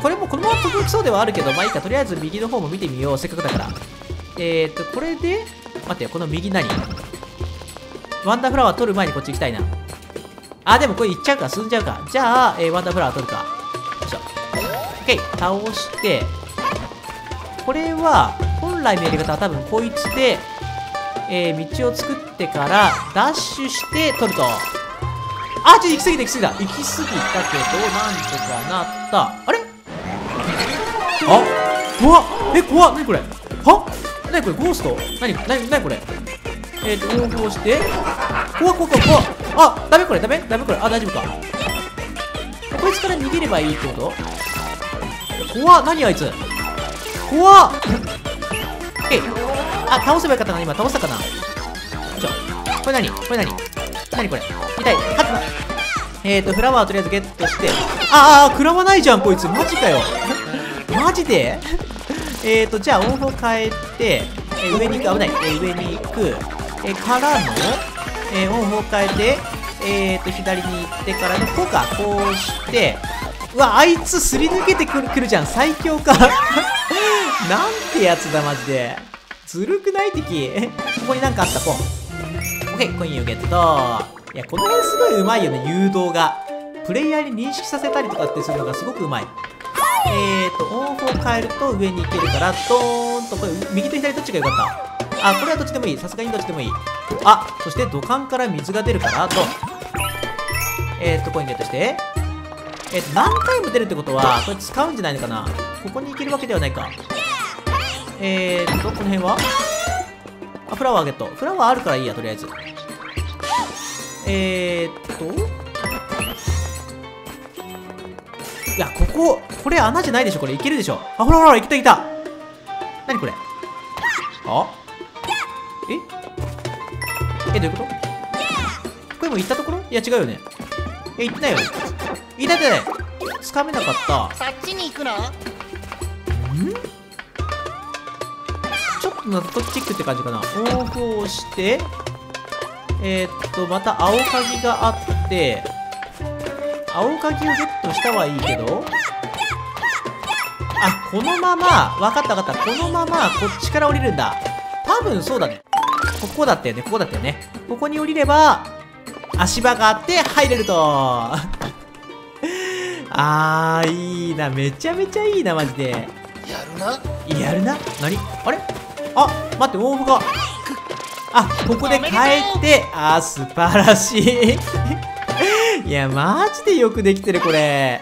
これもこのまま飛び起きそうではあるけどまあいいかとりあえず右の方も見てみようせっかくだからえーとこれで待ってよこの右何ワンダーフラワー取る前にこっち行きたいなあでもこれ行っちゃうか進んじゃうかじゃあ、えー、ワンダーフラワー取るかよいしょ OK 倒してこれは本来のやり方は多分こいつで、えー、道を作ってからダッシュして取るとあ、ちょっと行き過ぎた行き過ぎた行き過ぎたけど、なんとかなった。あれあ怖っえ、怖っ何これはっ、なにこれ、ゴースト、なになになにこれ、えっと応募して、怖っ怖っ怖っ、あ、ダメこれ、ダメダメこれ、あ、大丈夫か、こいつから逃げればいいってこと、怖っ、なにあいつ怖っ、えい、あ、倒せばよかったな、今倒したかな、ちょ、これなにこれなになにこれ、痛い、勝つな、えーとフラワーとりあえずゲットして、ああ食らわないじゃんこいつ、マジかよマジでえーとじゃあ音符を変えて、えー、上に行く、危ない、えー、上に行く、えー、からの、えー、音符を変えて、えーと左に行ってからのこうか、こうして、うわあいつすり抜けてくる、くるじゃん、最強かなんてやつだマジで、ずるくない敵ここになんかあった、ポン、オッケー、コインをゲット、いや、この辺すごい上手いよね、誘導が。プレイヤーに認識させたりとかってするのがすごく上手い。えーと、音符を変えると上に行けるから、ドーンと、これ、右と左どっちが良かった、あ、これはどっちでもいい。さすがにどっちでもいい。あ、そして土管から水が出るから、ドン。えーと、コインゲットして。えーと、何回も出るってことは、これ使うんじゃないのかな、ここに行けるわけではないか。えーと、この辺はあ、フラワーゲット。フラワーあるからいいや、とりあえず。えーっといや、こここれ穴じゃないでしょ、これいけるでしょ、あ、ほらほらいけたいけた、なにこれ、あ、ええ、どういうこと、これも行ったところ、いや違うよね、え、行ったよ、行ったよ、つかめなかった、そっちに行くの、ん、ちょっと謎解きチックって感じかな、応募をして、えーっと、また青鍵があって、青鍵をゲットしたはいいけど、あ、このまま、わかったわかった、このままこっちから降りるんだ多分、そうだね、ここだったよね、ここだったよね、ここに降りれば足場があって入れるとあー、いいな、めちゃめちゃいいなマジで、やるなやるな、なにあれ、あ、待って、応募が、あ、ここで変えて、あー、素晴らしいいや、マジでよくできてる、これ。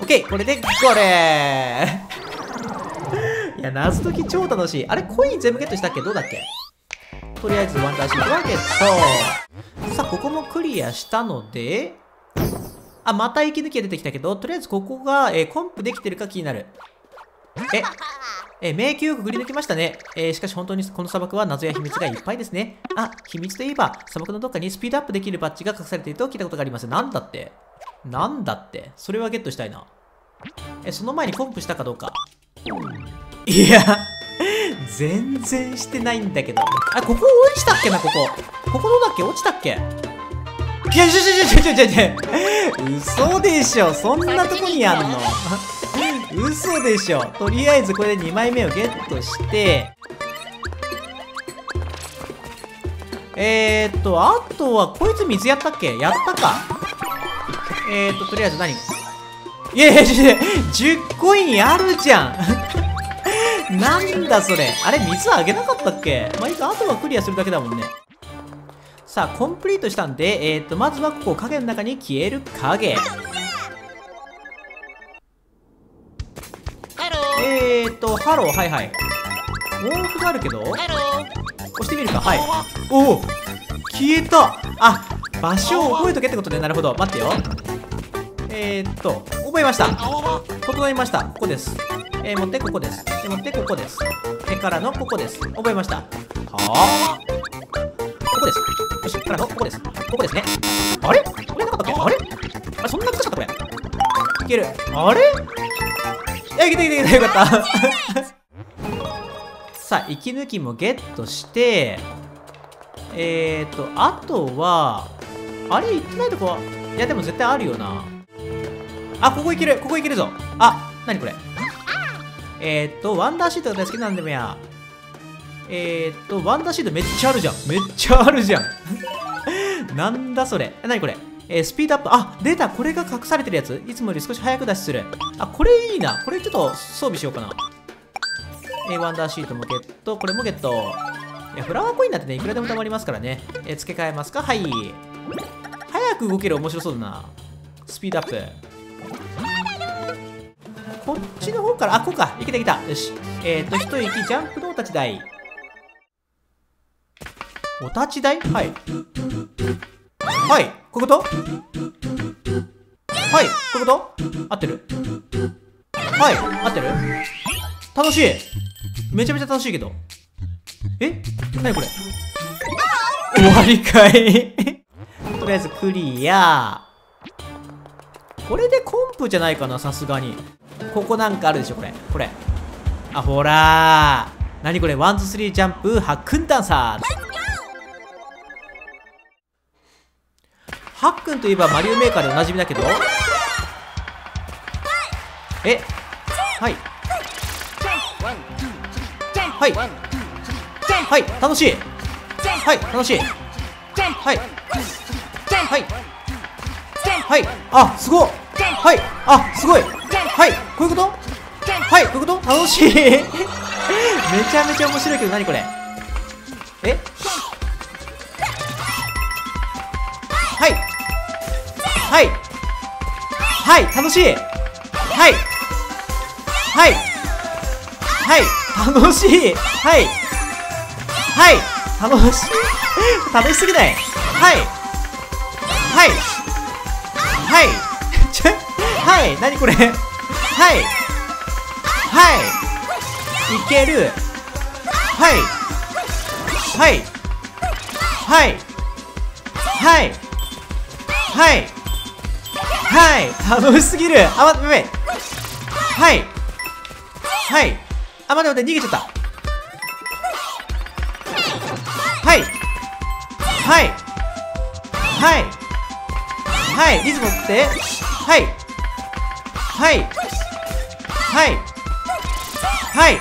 オッケー、これで、これいや、謎解き超楽しい。あれ、コイン全部ゲットしたっけ、どうだっけ、とりあえず、ワンダーシートはゲット。さあ、ここもクリアしたので、あ、また息抜きが出てきたけど、とりあえず、ここが、えー、コンプできてるか気になる。ええ、迷宮をくぐり抜きましたね。えー、しかし本当にこの砂漠は謎や秘密がいっぱいですね。あ、秘密といえば、砂漠のどっかにスピードアップできるバッジが隠されていると聞いたことがあります。なんだってなんだってそれはゲットしたいな。え、その前にコンプしたかどうか。いや、全然してないんだけど。あ、ここ落ちたっけな、ここ。ここどうだっけ、落ちたっけ、いや、ちょちょちょちょちょちょ。嘘でしょ、そんなとこにあんの嘘でしょ。とりあえずこれでにまいめをゲットして、えーっとあとはこいつ水やったっけ、やったか、えーっととりあえず何、いやいやじゅっコインあるじゃんなんだそれ、あれ水あげなかったっけ、まあいいか、あとはクリアするだけだもんね。さあコンプリートしたんで、えーっとまずはここ影の中に消える影、えーと、ハロー、はいはい。音符があるけど、押してみるか、はい。おお、消えた、あ、場所を覚えとけってことで、なるほど、待ってよ。えーと、覚えました。整いました。ここです。えー、持ってここです。で、持ってここです。え、からのここです。覚えました。はあ。ここです。よし、からのここです。ここですね。あれ？これなかったっけ？あれ？あれ、そんな難しかったこれ。いける。あれ？いけたいけたいけた、よかったさあ息抜きもゲットして、えーとあとはあれ行ってないとこは、いやでも絶対あるよな、あ、ここ行ける、ここ行けるぞ、あ、なにこれ、えーとワンダーシートが大好きなんでもや、えーとワンダーシートめっちゃあるじゃん、めっちゃあるじゃんなんだそれ、なにこれ、えー、スピードアップ、あ、出た、これが隠されてるやつ、いつもより少し早く脱出する、あ、これいいな、これちょっと装備しようかな、えー、ワンダーシートもゲット、これもゲット、えー、フラワーコインなんてねいくらでもたまりますからね、えー、付け替えますか、はい、早く動ける、面白そうだな、スピードアップ、こっちの方から、あ、こうか。いけたいけた。よし。えーと、一息、ジャンプのお立ち台。お立ち台？はい。はい。こういうこと？はい。こういうこと？合ってる？はい。合ってる？楽しい。めちゃめちゃ楽しいけど。え？なにこれ？終わりかい。とりあえずクリア。これでコンプじゃないかな、さすがに。ここなんかあるでしょ、これ。これ。あ、ほらー。なにこれ、ワン、ツー、スリー、ジャンプ、ハックンダンサー。ハックンといえばマリオメーカーでおなじみだけど。え？はい。はい。はい、楽しい。はい、楽しい。はい。はい。はい、あ、すごい。はい、あ、すごい。はい、こういうこと？はい、こういうこと？楽しい。めちゃめちゃ面白いけど、何これ？え？はい。はい。はい、楽しい。はい。はい。はい、楽しい。はい。はい、楽しい。楽しすぎない。はい。はい。はいちょはい何これはいはいいけるはいはいはいはいはいはい楽しすぎるあ待ってはいはいあ待って待って逃げちゃったはいはいはいはい、リズムを追ってはいはいはいはい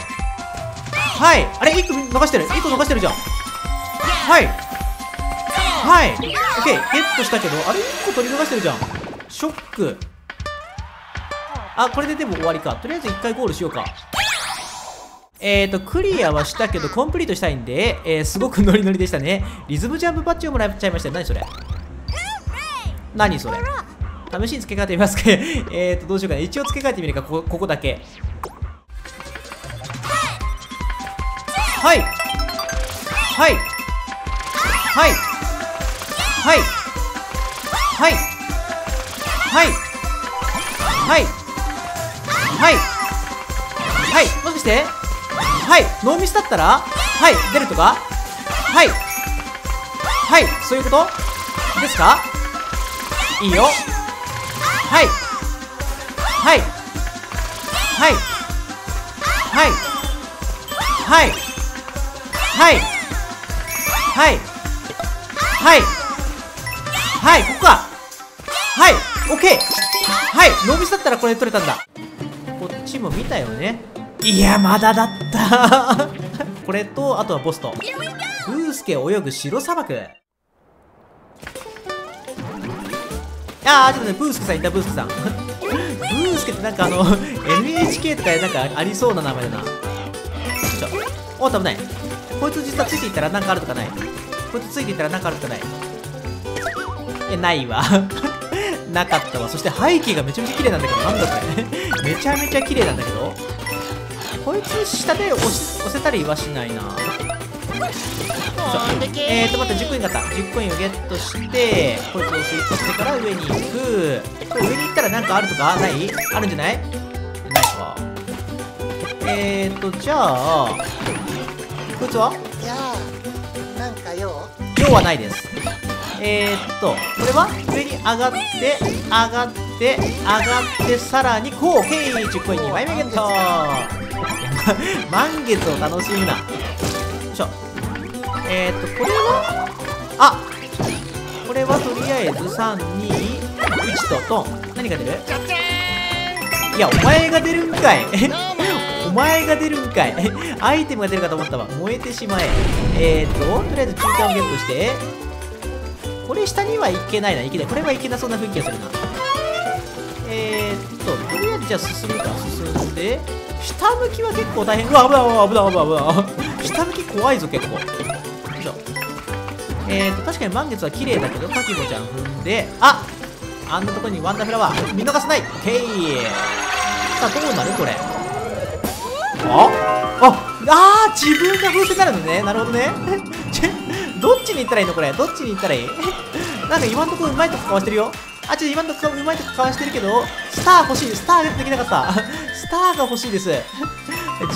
はいあれいっこ逃してるいっこ逃してるじゃんはいはいオッケーゲットしたけどあれいっこ取り逃してるじゃんショックあこれででも終わりかとりあえずいっかいゴールしようかえーとクリアはしたけどコンプリートしたいんで、えー、すごくノリノリでしたねリズムジャンプバッジをもらっちゃいました何それ何それ試しに付け替えてみますかえーと、どうしようかね。一応付け替えてみるか、ここ、ここだけ。はいはいはいはいはいはいはいはいはいもしかしてはいノーミスだったらはい出るとかはいはいそういうことですかいいよはいはいはいはいはいはいはいはいはいここかはいオッケーはいノーミスだったらこれ取れたんだこっちも見たよねいやまだだったこれとあとはボスとブースケ泳ぐ白砂漠あーちょっとねブースケさんいたブースケさんブースケってなんかあの エヌエイチケー とかでなんかありそうな名前だなちょおっと危ないこいつ実はついていったらなんかあるとかないこいつついていったらなんかあるとかないいやないわなかったわそして背景がめちゃめちゃ綺麗なんだけどなんだこれめちゃめちゃ綺麗なんだけどこいつ下で押し押せたりはしないなえーと待ってじゅっこになったじゅっこいんをゲットしてこいつをスイッチしてから上に行くこれ上に行ったら何かあるとかないあるんじゃないないかえーとじゃあこいつはいやーなんか用用はないですえーとこれは上に上がって上がって上がってさらにこう OK じゅっこいんにまいめゲット満月を楽しむなちょえーとこれはあこれはとりあえずさんにいちとトン何が出るいやお前が出るんかいお前が出るんかいアイテムが出るかと思ったわ燃えてしまええーととりあえず中間をゲットしてこれ下にはいけないないけないこれはいけなそうな雰囲気がするなえーととりあえずじゃあ進むか進んで下向きは結構大変うわ危ない危ない危ない危ない下向き怖いぞ結構えーと確かに満月は綺麗だけどかきこちゃん踏んでああんなとこにワンダーフラワー見逃さないオッケーさあどうなるこれ。ああああ、自分が風船になるのね。なるほどね。どっちに行ったらいいのこれ。どっちに行ったらいいなんか今んとこうまいとこかわしてるよ。あ、ちょっと今んとこうまいとこかわしてるけど、スター欲しい。スターゲットできなかった。スターが欲しいです。時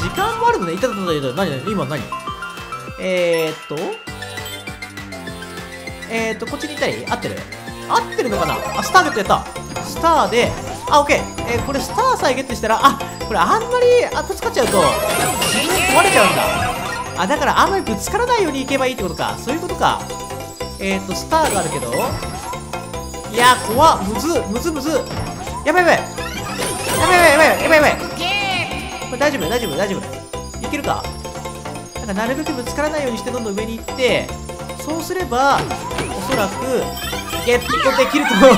間もあるのね。いただいたいた。何何今何えーっと。えーっと、こっちに行ったらいい合ってる合ってるのかなあ、スターゲットやった。スターで、あ、オッケー。えー、これスターさえゲットしたら、あ、これあんまりあぶつかっちゃうと、自分壊れちゃうんだ。あ、だからあんまりぶつからないように行けばいいってことか。そういうことか。えーっと、スターがあるけど、いやー、怖っ。むず、むずむず。やばいやばい。やばいやばいやばいやばいやばい。これ大丈夫大丈夫大丈夫。いけるか。なんかなるべくぶつからないようにしてどんどん上に行って、そうすれば、おそらく、ゲットできると思う。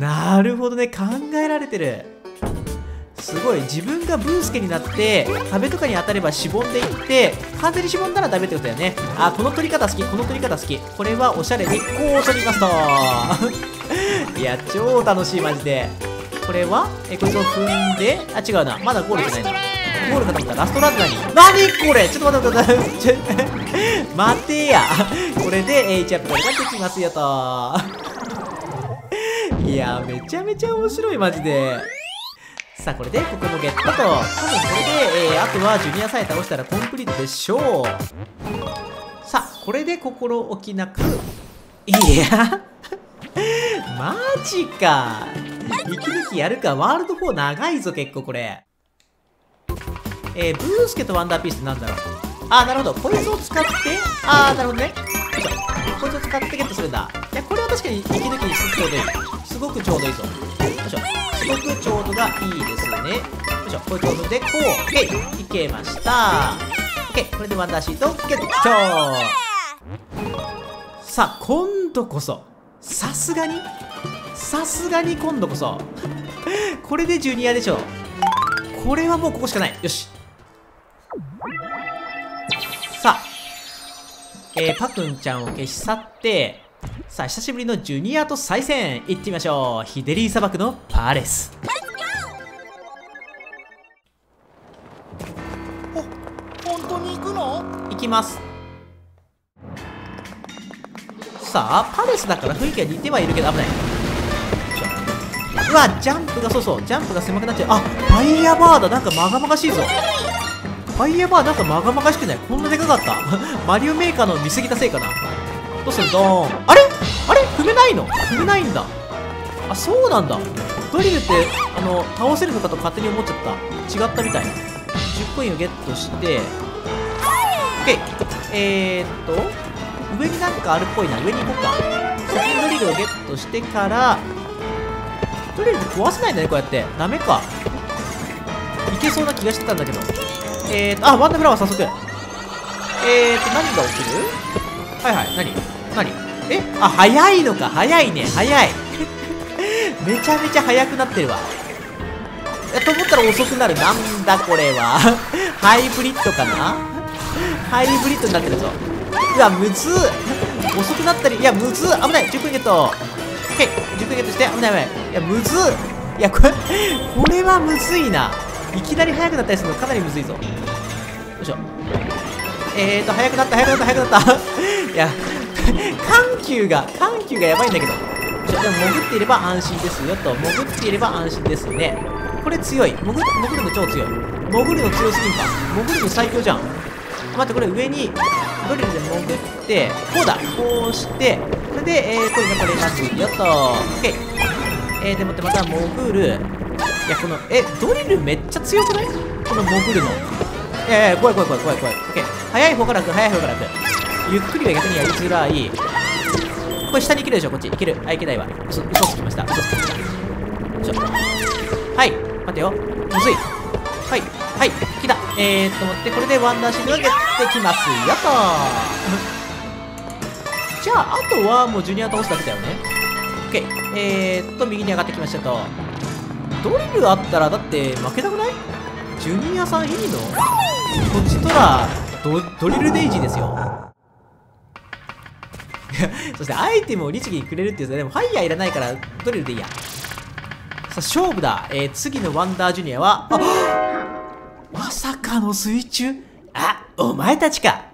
なるほどね。考えられてる。すごい。自分がブースケになって、壁とかに当たればしぼんでいって、完全にしぼんだらダメってことだよね。あ、この取り方好き。この取り方好き。これはおしゃれに、こう取りますと。いや、超楽しい、マジで。これは、え、こいつを踏んで、あ、違うな。まだゴールじゃないな。ゴールかと思った。ラストランって何？何これ？ちょっと待って待って待って。待てや。これで、エイチアップができますよと。いや、めちゃめちゃ面白い、マジで。さあこれでここもゲットと、多分これで、えー、あとはジュニアさえ倒したらコンプリートでしょう。さあこれで心置きなく、いやマジか、息抜きやるか。ワールドフォー長いぞ結構これ。えー、ブースケとワンダーピースってなんだろう。あー、なるほど、こいつを使って、あー、なるほどね、こいつを使ってゲットするんだ。いや、これは確かに息抜きにちょうどいい、すごくちょうどいいぞ。よいしょ、すごくちょうどがいいですね。よいしょ、こういうことでこう、オッケー、いけました。オッケー、これでワンダーシートゲット。さあ今度こそ、さすがにさすがに今度こそこれでジュニアでしょ。これはもうここしかない。よし、さあ、えー、パクンちゃんを消し去って、さあ久しぶりのジュニアと再戦いってみましょう。ヒデリー砂漠のパレス。ほ本当に行くの？行きます。さあパレスだから雰囲気が似てはいるけど危ない。うわ、ジャンプが、そうそう、ジャンプが狭くなっちゃう。あ、ファイヤーバーだ。なんかまがまがしいぞ。ファイヤーバーなんかまがまがしくない？こんなでかかった？マリオメーカーの見過ぎたせいかな。どうする？ドーン。あれあれ、踏めないの？踏めないんだ。あ、そうなんだ。ドリルってあの倒せるのかと勝手に思っちゃった。違ったみたい。じゅうコインをゲットして、OK。えーっと、上になんかあるっぽいな。上に行こうか。先にドリルをゲットしてから、ドリルって壊せないんだね、こうやって。ダメか。いけそうな気がしてたんだけど。えーっと、あ、ワンダーフラワー早速。えーっと、何が起きる？はいはい、何何え、あ、早いのか。早いね、早い。めちゃめちゃ早くなってるわ。と思ったら遅くなる。なんだこれは。ハイブリッドかな。ハイブリッドになってるぞ。うわ、むずっ。遅くなったり、いや、むずっ。危ない、じゅっこゲット。オッケー、じゅっこゲットして、危ない危ない。いや、むずっ。いや、これ、これはむずいな。いきなり早くなったりするのかなりむずいぞ。よいしょ。えーと、早くなった、早くなった、早くなった。いや、緩急が、緩急がやばいんだけど。でも潜っていれば安心ですよと。潜っていれば安心ですね。これ強い。潜、潜るの超強い。潜るの強すぎんか。潜るの最強じゃん。待って、これ上にドリルで潜って、こうだ。こうして、それで、えー、これが取れますよと。OK。えー、でもってまた潜る。いや、この、え、ドリルめっちゃ強くない？この潜るの。いやいや、怖い怖い怖い怖い怖い。OK。早い方が楽、早い方が楽。ゆっくりは逆にやりづらい。これ下に行けるでしょ、こっち。行ける。あ、行けないわ。嘘、嘘つきました。嘘つきました。ちょ。はい。待てよ。むずい。はい。はい。来た。えーっと、待って、これでワンダーシールがゲットきますよと。じゃあ、あとはもうジュニア倒すだけだよね。オッケー。えーっと、右に上がってきましたと。ドリルあったら、だって負けたくない？ジュニアさんいいの？こっちとら、ド、ドリルデイジーですよ。そしてアイテムを律儀にくれるっていうやつで、でもファイヤーいらないからドリルでいいや。あ勝負だ、えー、次のワンダージュニアは、あまさかの水中。あ、お前たちか。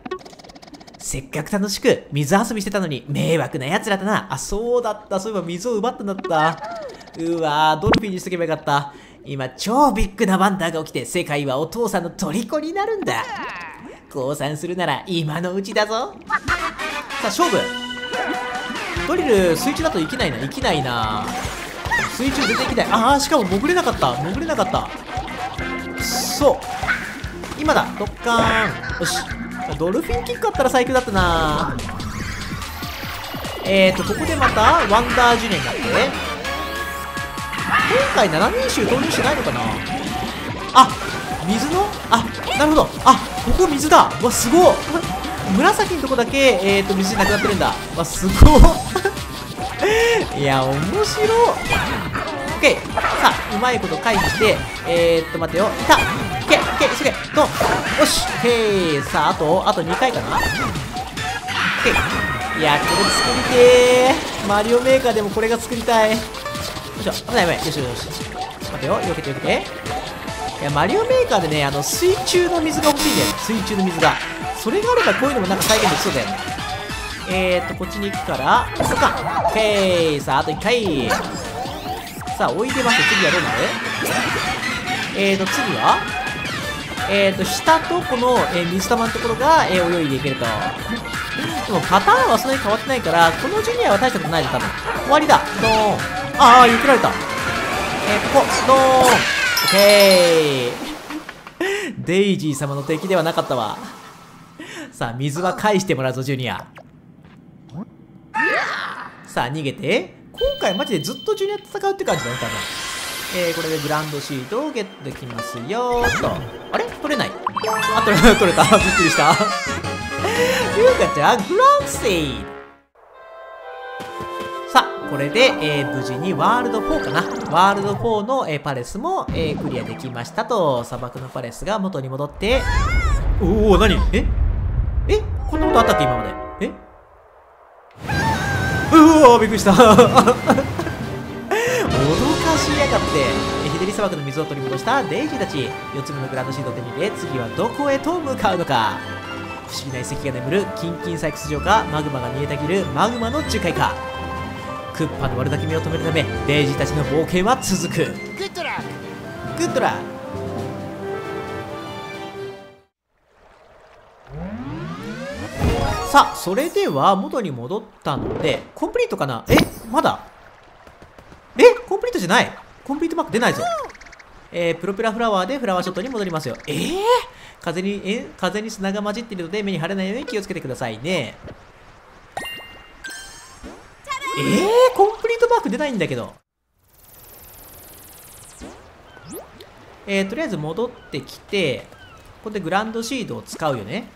せっかく楽しく水遊びしてたのに迷惑な奴らだな。あ、そうだった。そういえば水を奪ったんだった。うわぁ、ドルフィンにしとけばよかった。今、超ビッグなワンダーが起きて、世界はお父さんの虜になるんだ。降参するなら今のうちだぞ。さあ、勝負。ドリル、水中だと生きないな、生きないな。水中全然生きない。あー、しかも潜れなかった。潜れなかった。そう。今だ、ドッカーン。よし。ドルフィンキックあったら最強だったな。えーと、ここでまたワンダージュニアになって、今回ななにん衆投入してないのかな。あ、水の、あ、なるほど。あ、ここ水だ。わ、すごっ。紫のとこだけ、えーと、水なくなってるんだ。わ、すごっ。いや、面白っ。オッケー。さあ、うまいこと回避して、えーと、待てよ。いた。いけいけすげえドンよしへいさああとあとにかいかな。オッケー。いやこれ作りてー。マリオメーカーでもこれが作りたい。よいしょ危ない危ないよしよし待てよよけてよけて。いやマリオメーカーでねあの水中の水が欲しいんだよ。水中の水がそれがあればこういうのもなんか再現できそうだよね。えーとこっちに行くからそっかへいさああといっかいさあおいでます次はどうなる。えーと次はえーと下とこの、えー、水玉のところが、えー、泳いでいけると。でもパターンはそんなに変わってないからこのジュニアは大したことないで多分終わりだ。ドーンああ避けられた。えー、ここドーンオッケー。デイジー様の敵ではなかったわ。さあ水は返してもらうぞジュニア。さあ逃げて。今回マジでずっとジュニアと戦うって感じだね多分。えー、これでグランドシートをゲットできますよーっと。あれ取れない。あ、取れ、取れた。びっくりした。ゆうかちゃん、グランドシート。さあ、これで、えー、無事にワールドフォーかな。ワールドフォーの、えー、パレスも、えー、クリアできましたと。砂漠のパレスが元に戻って。おお、なにええこんなことあったっけ今まで。えうおー、びっくりした。しやがって日照り砂漠の水を取り戻したデイジーたちよつめのグランドシートを手に入れ次はどこへと向かうのか。不思議な遺跡が眠るキンキン採掘場かマグマが煮えたぎるマグマの樹海か。クッパの悪だけ目を止めるためデイジーたちの冒険は続く。グッドラックグッドラック。さあそれでは元に戻ったのでコンプリートかな。えまだえコンプリートじゃないコンプリートマーク出ないぞ。えー、プロペラフラワーでフラワーショットに戻りますよ。えー、風に、えー、風に砂が混じっているので目に腫れないように気をつけてくださいね。えー、コンプリートマーク出ないんだけど。えー、とりあえず戻ってきてここでグランドシードを使うよね。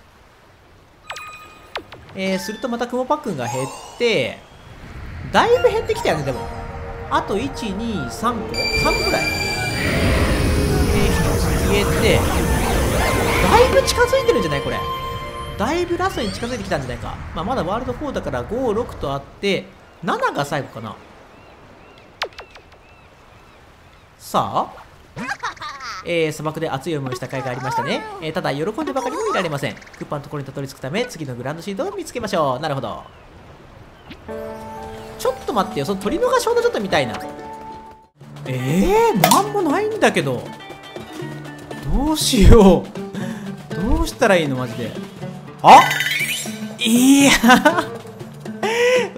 えー、するとまたクモパックンが減ってだいぶ減ってきたよね。でもあといちにさんこさんこぐらいでひとつ消えてだいぶ近づいてるんじゃないこれ。だいぶラストに近づいてきたんじゃないか、まあ、まだワールドフォーだからご、ろくとあってななが最後かな。さあ、えー、砂漠で熱い思いをした甲斐がありましたね、えー、ただ喜んでばかりもいられません。クッパのところにたどり着くため次のグランドシートを見つけましょう。なるほどちょっと待ってよその鳥の合唱のちょっと見たいな。えー、なんもないんだけどどうしようどうしたらいいのマジで。あいや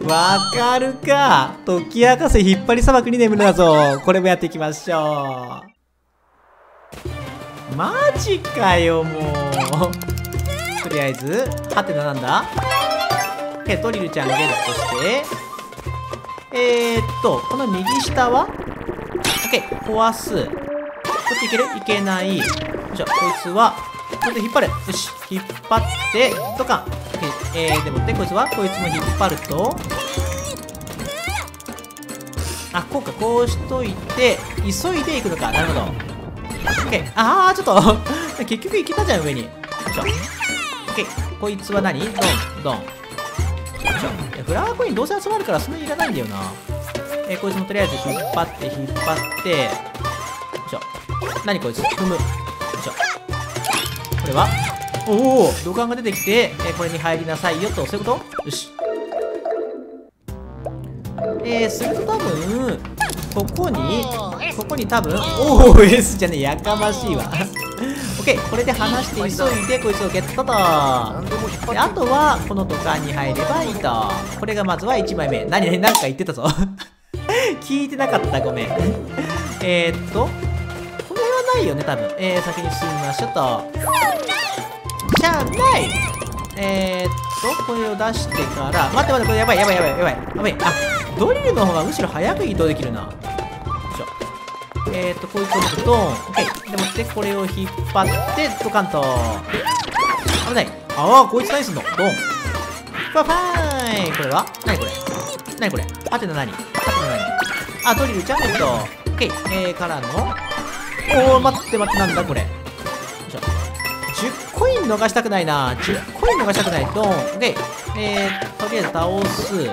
わかるか解き明かせ引っ張り砂漠に眠るなぞ。これもやっていきましょう。マジかよもうとりあえずハテナなんだ。えドリルちゃんゲットしてえーっと、この右下は ?OK、壊す。こっちいけるいけない。よいしょ、こいつは、これで引っ張る。よし、引っ張って、ドカン。OK、えー、でもって、こいつは、こいつも引っ張ると。あ、こうか、こうしといて、急いでいくのか。なるほど。OK、あー、ちょっと、結局いけたじゃん、上に。よいしょ。OK、こいつは何ドン、ドン。フラワーコインどうせ集まるからそんなにいらないんだよな。えー、こいつもとりあえず引っ張って引っ張ってよいしょ。何こいつ踏む。よいしょ。これはおお土管が出てきて、えー、これに入りなさいよと、そういうことよし。えー、すると多分ここにここに多分おお エス じゃねえ、やかましいわオッケー、これで離して急いでこいつをゲットと。であとはこの土管に入ればいいと。これがまずはいちまいめ。何何何か言ってたぞ聞いてなかったごめんえーっとこの辺はないよね多分。えー、先に進みましょうと。しゃあない。えーっとこれを出してから、待って待って、これやばいやばいやばいやばいやばい。あドリルの方がむしろ早く移動できるな。よいしょ。えーと、こういうことドーン。オッケー。でもって、これを引っ張って、ドカンと。危ない。ああ、こいつ何すんの？ドーン。パパーイ。これは何これ何これハテナ何ハテナ何あ、ドリルちゃんと。オッケー。えー、からの。おー、待って待って、なんだこれ。よいしょ。じゅっコイン逃したくないな。じゅっコイン逃したくない。ドーン。オッケー。えー、とりあえず倒す。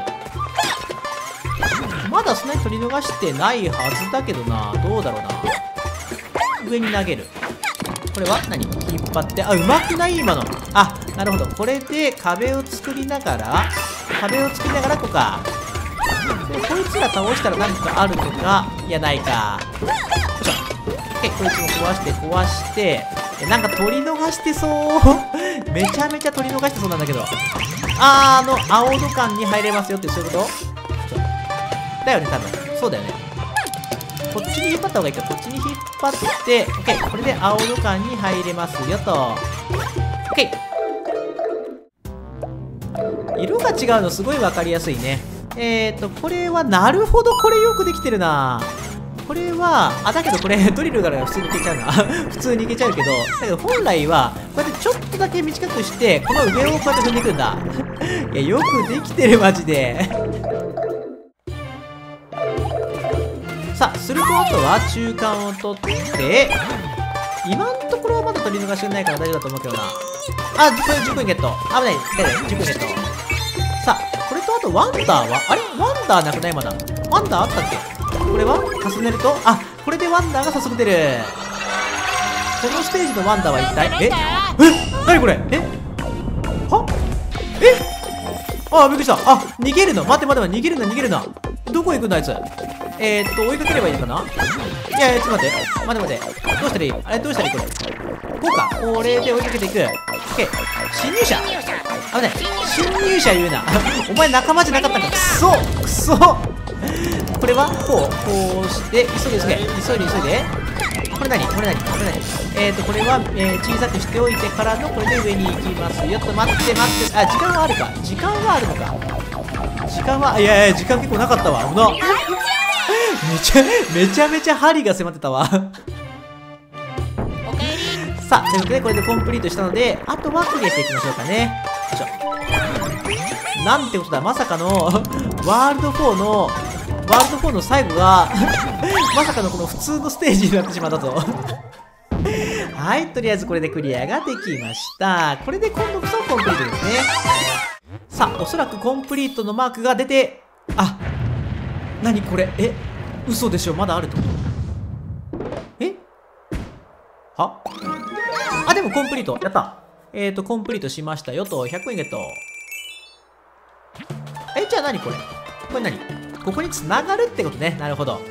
まだそんなに取り逃してないはずだけどな。どうだろうな。上に投げる。これは何引っ張って。あ、うまくない今の。あ、なるほど。これで壁を作りながら、壁を作りながらこうか。でこいつら倒したら何かあるとか、いやないか。よいしょ。で、こいつも壊して壊して。なんか取り逃してそう。めちゃめちゃ取り逃してそうなんだけど。あー、あの、青土管に入れますよってそういうことだよね、多分そうだよね。こっちに引っ張った方がいいか。こっちに引っ張って OK。 これで青土管に入れますよと。 OK。 色が違うのすごい分かりやすいね。えーとこれはなるほど、これよくできてるな。これはあだけどこれドリルから普通にいけちゃうな普通にいけちゃうけど、だけど本来はこうやってちょっとだけ短くしてこの上をこうやって踏んでいくんだいやよくできてるマジでさあ、するとあとは中間を取って、今のところはまだ取り逃しがないから大丈夫だと思うけどな。あ、これじゅっコインゲット。危ない。じゅっコインゲット。さあ、これとあとワンダーは、あれワンダーなくないまだ。ワンダーあったっけこれは重ねると、あ、これでワンダーが早速出る。このステージのワンダーは一体、ええ何これえはえああ、びっくりした。あ、逃げるの。待って待って待って、逃げるな、逃げるな。どこ行くんだ、あいつ。えーっと、追いかければいいのかな。いやいや、ちょっと待って。待って待って。どうしたらいいあれ、どうしたらいいこれ。こうか。これで追いかけていく。オッケー。侵入者危ない。侵入者言うな。お前仲間じゃなかったんか。くそくそこれはこう。こうして、急げ急げ。急いで急いで。これ何これ何これ何えーっと、これは、えー、小さくしておいてからの、これで上に行きますよ。ちょっと待って待って。あ、時間はあるか。時間はあるのか。時間は、いやいや、時間結構なかったわ。危なっ。めちゃめちゃめちゃ針が迫ってたわさあ、ということでこれでコンプリートしたので、あとはクリアしていきましょうかね。よいしょ。なんてことだ、まさかのワールドフォーのワールドフォーの最後がまさかのこの普通のステージになってしまったぞはい、とりあえずこれでクリアができました。これで今度こそコンプリートですね。さあ、おそらくコンプリートのマークが出て、あ、何これ、え、嘘でしょ、まだあるってこと。えはあ、でもコンプリートやった。えっ、ー、とコンプリートしましたよと、ひゃっコインゲット。え、じゃあ何これ、これ何、ここに繋がるってことね。なるほど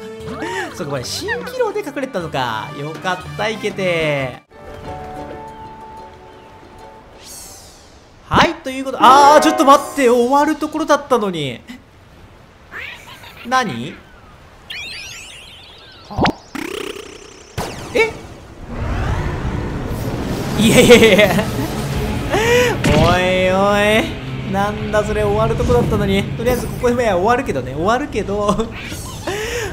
そここれ蜃気楼で隠れてたのか。よかった、いけて。はい、ということ、あー、ちょっと待って、終わるところだったのに何？は？え？いやいやいやおいおい、なんだそれ、終わるとこだったのに。とりあえずここでは終わるけどね、終わるけど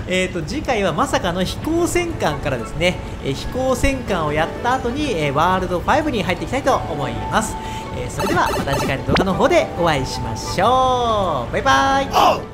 えーと次回はまさかの飛行戦艦からですね、えー、飛行戦艦をやった後に、えー、ワールドファイブに入っていきたいと思います。えー、それではまた次回の動画の方でお会いしましょう。バイバーイ。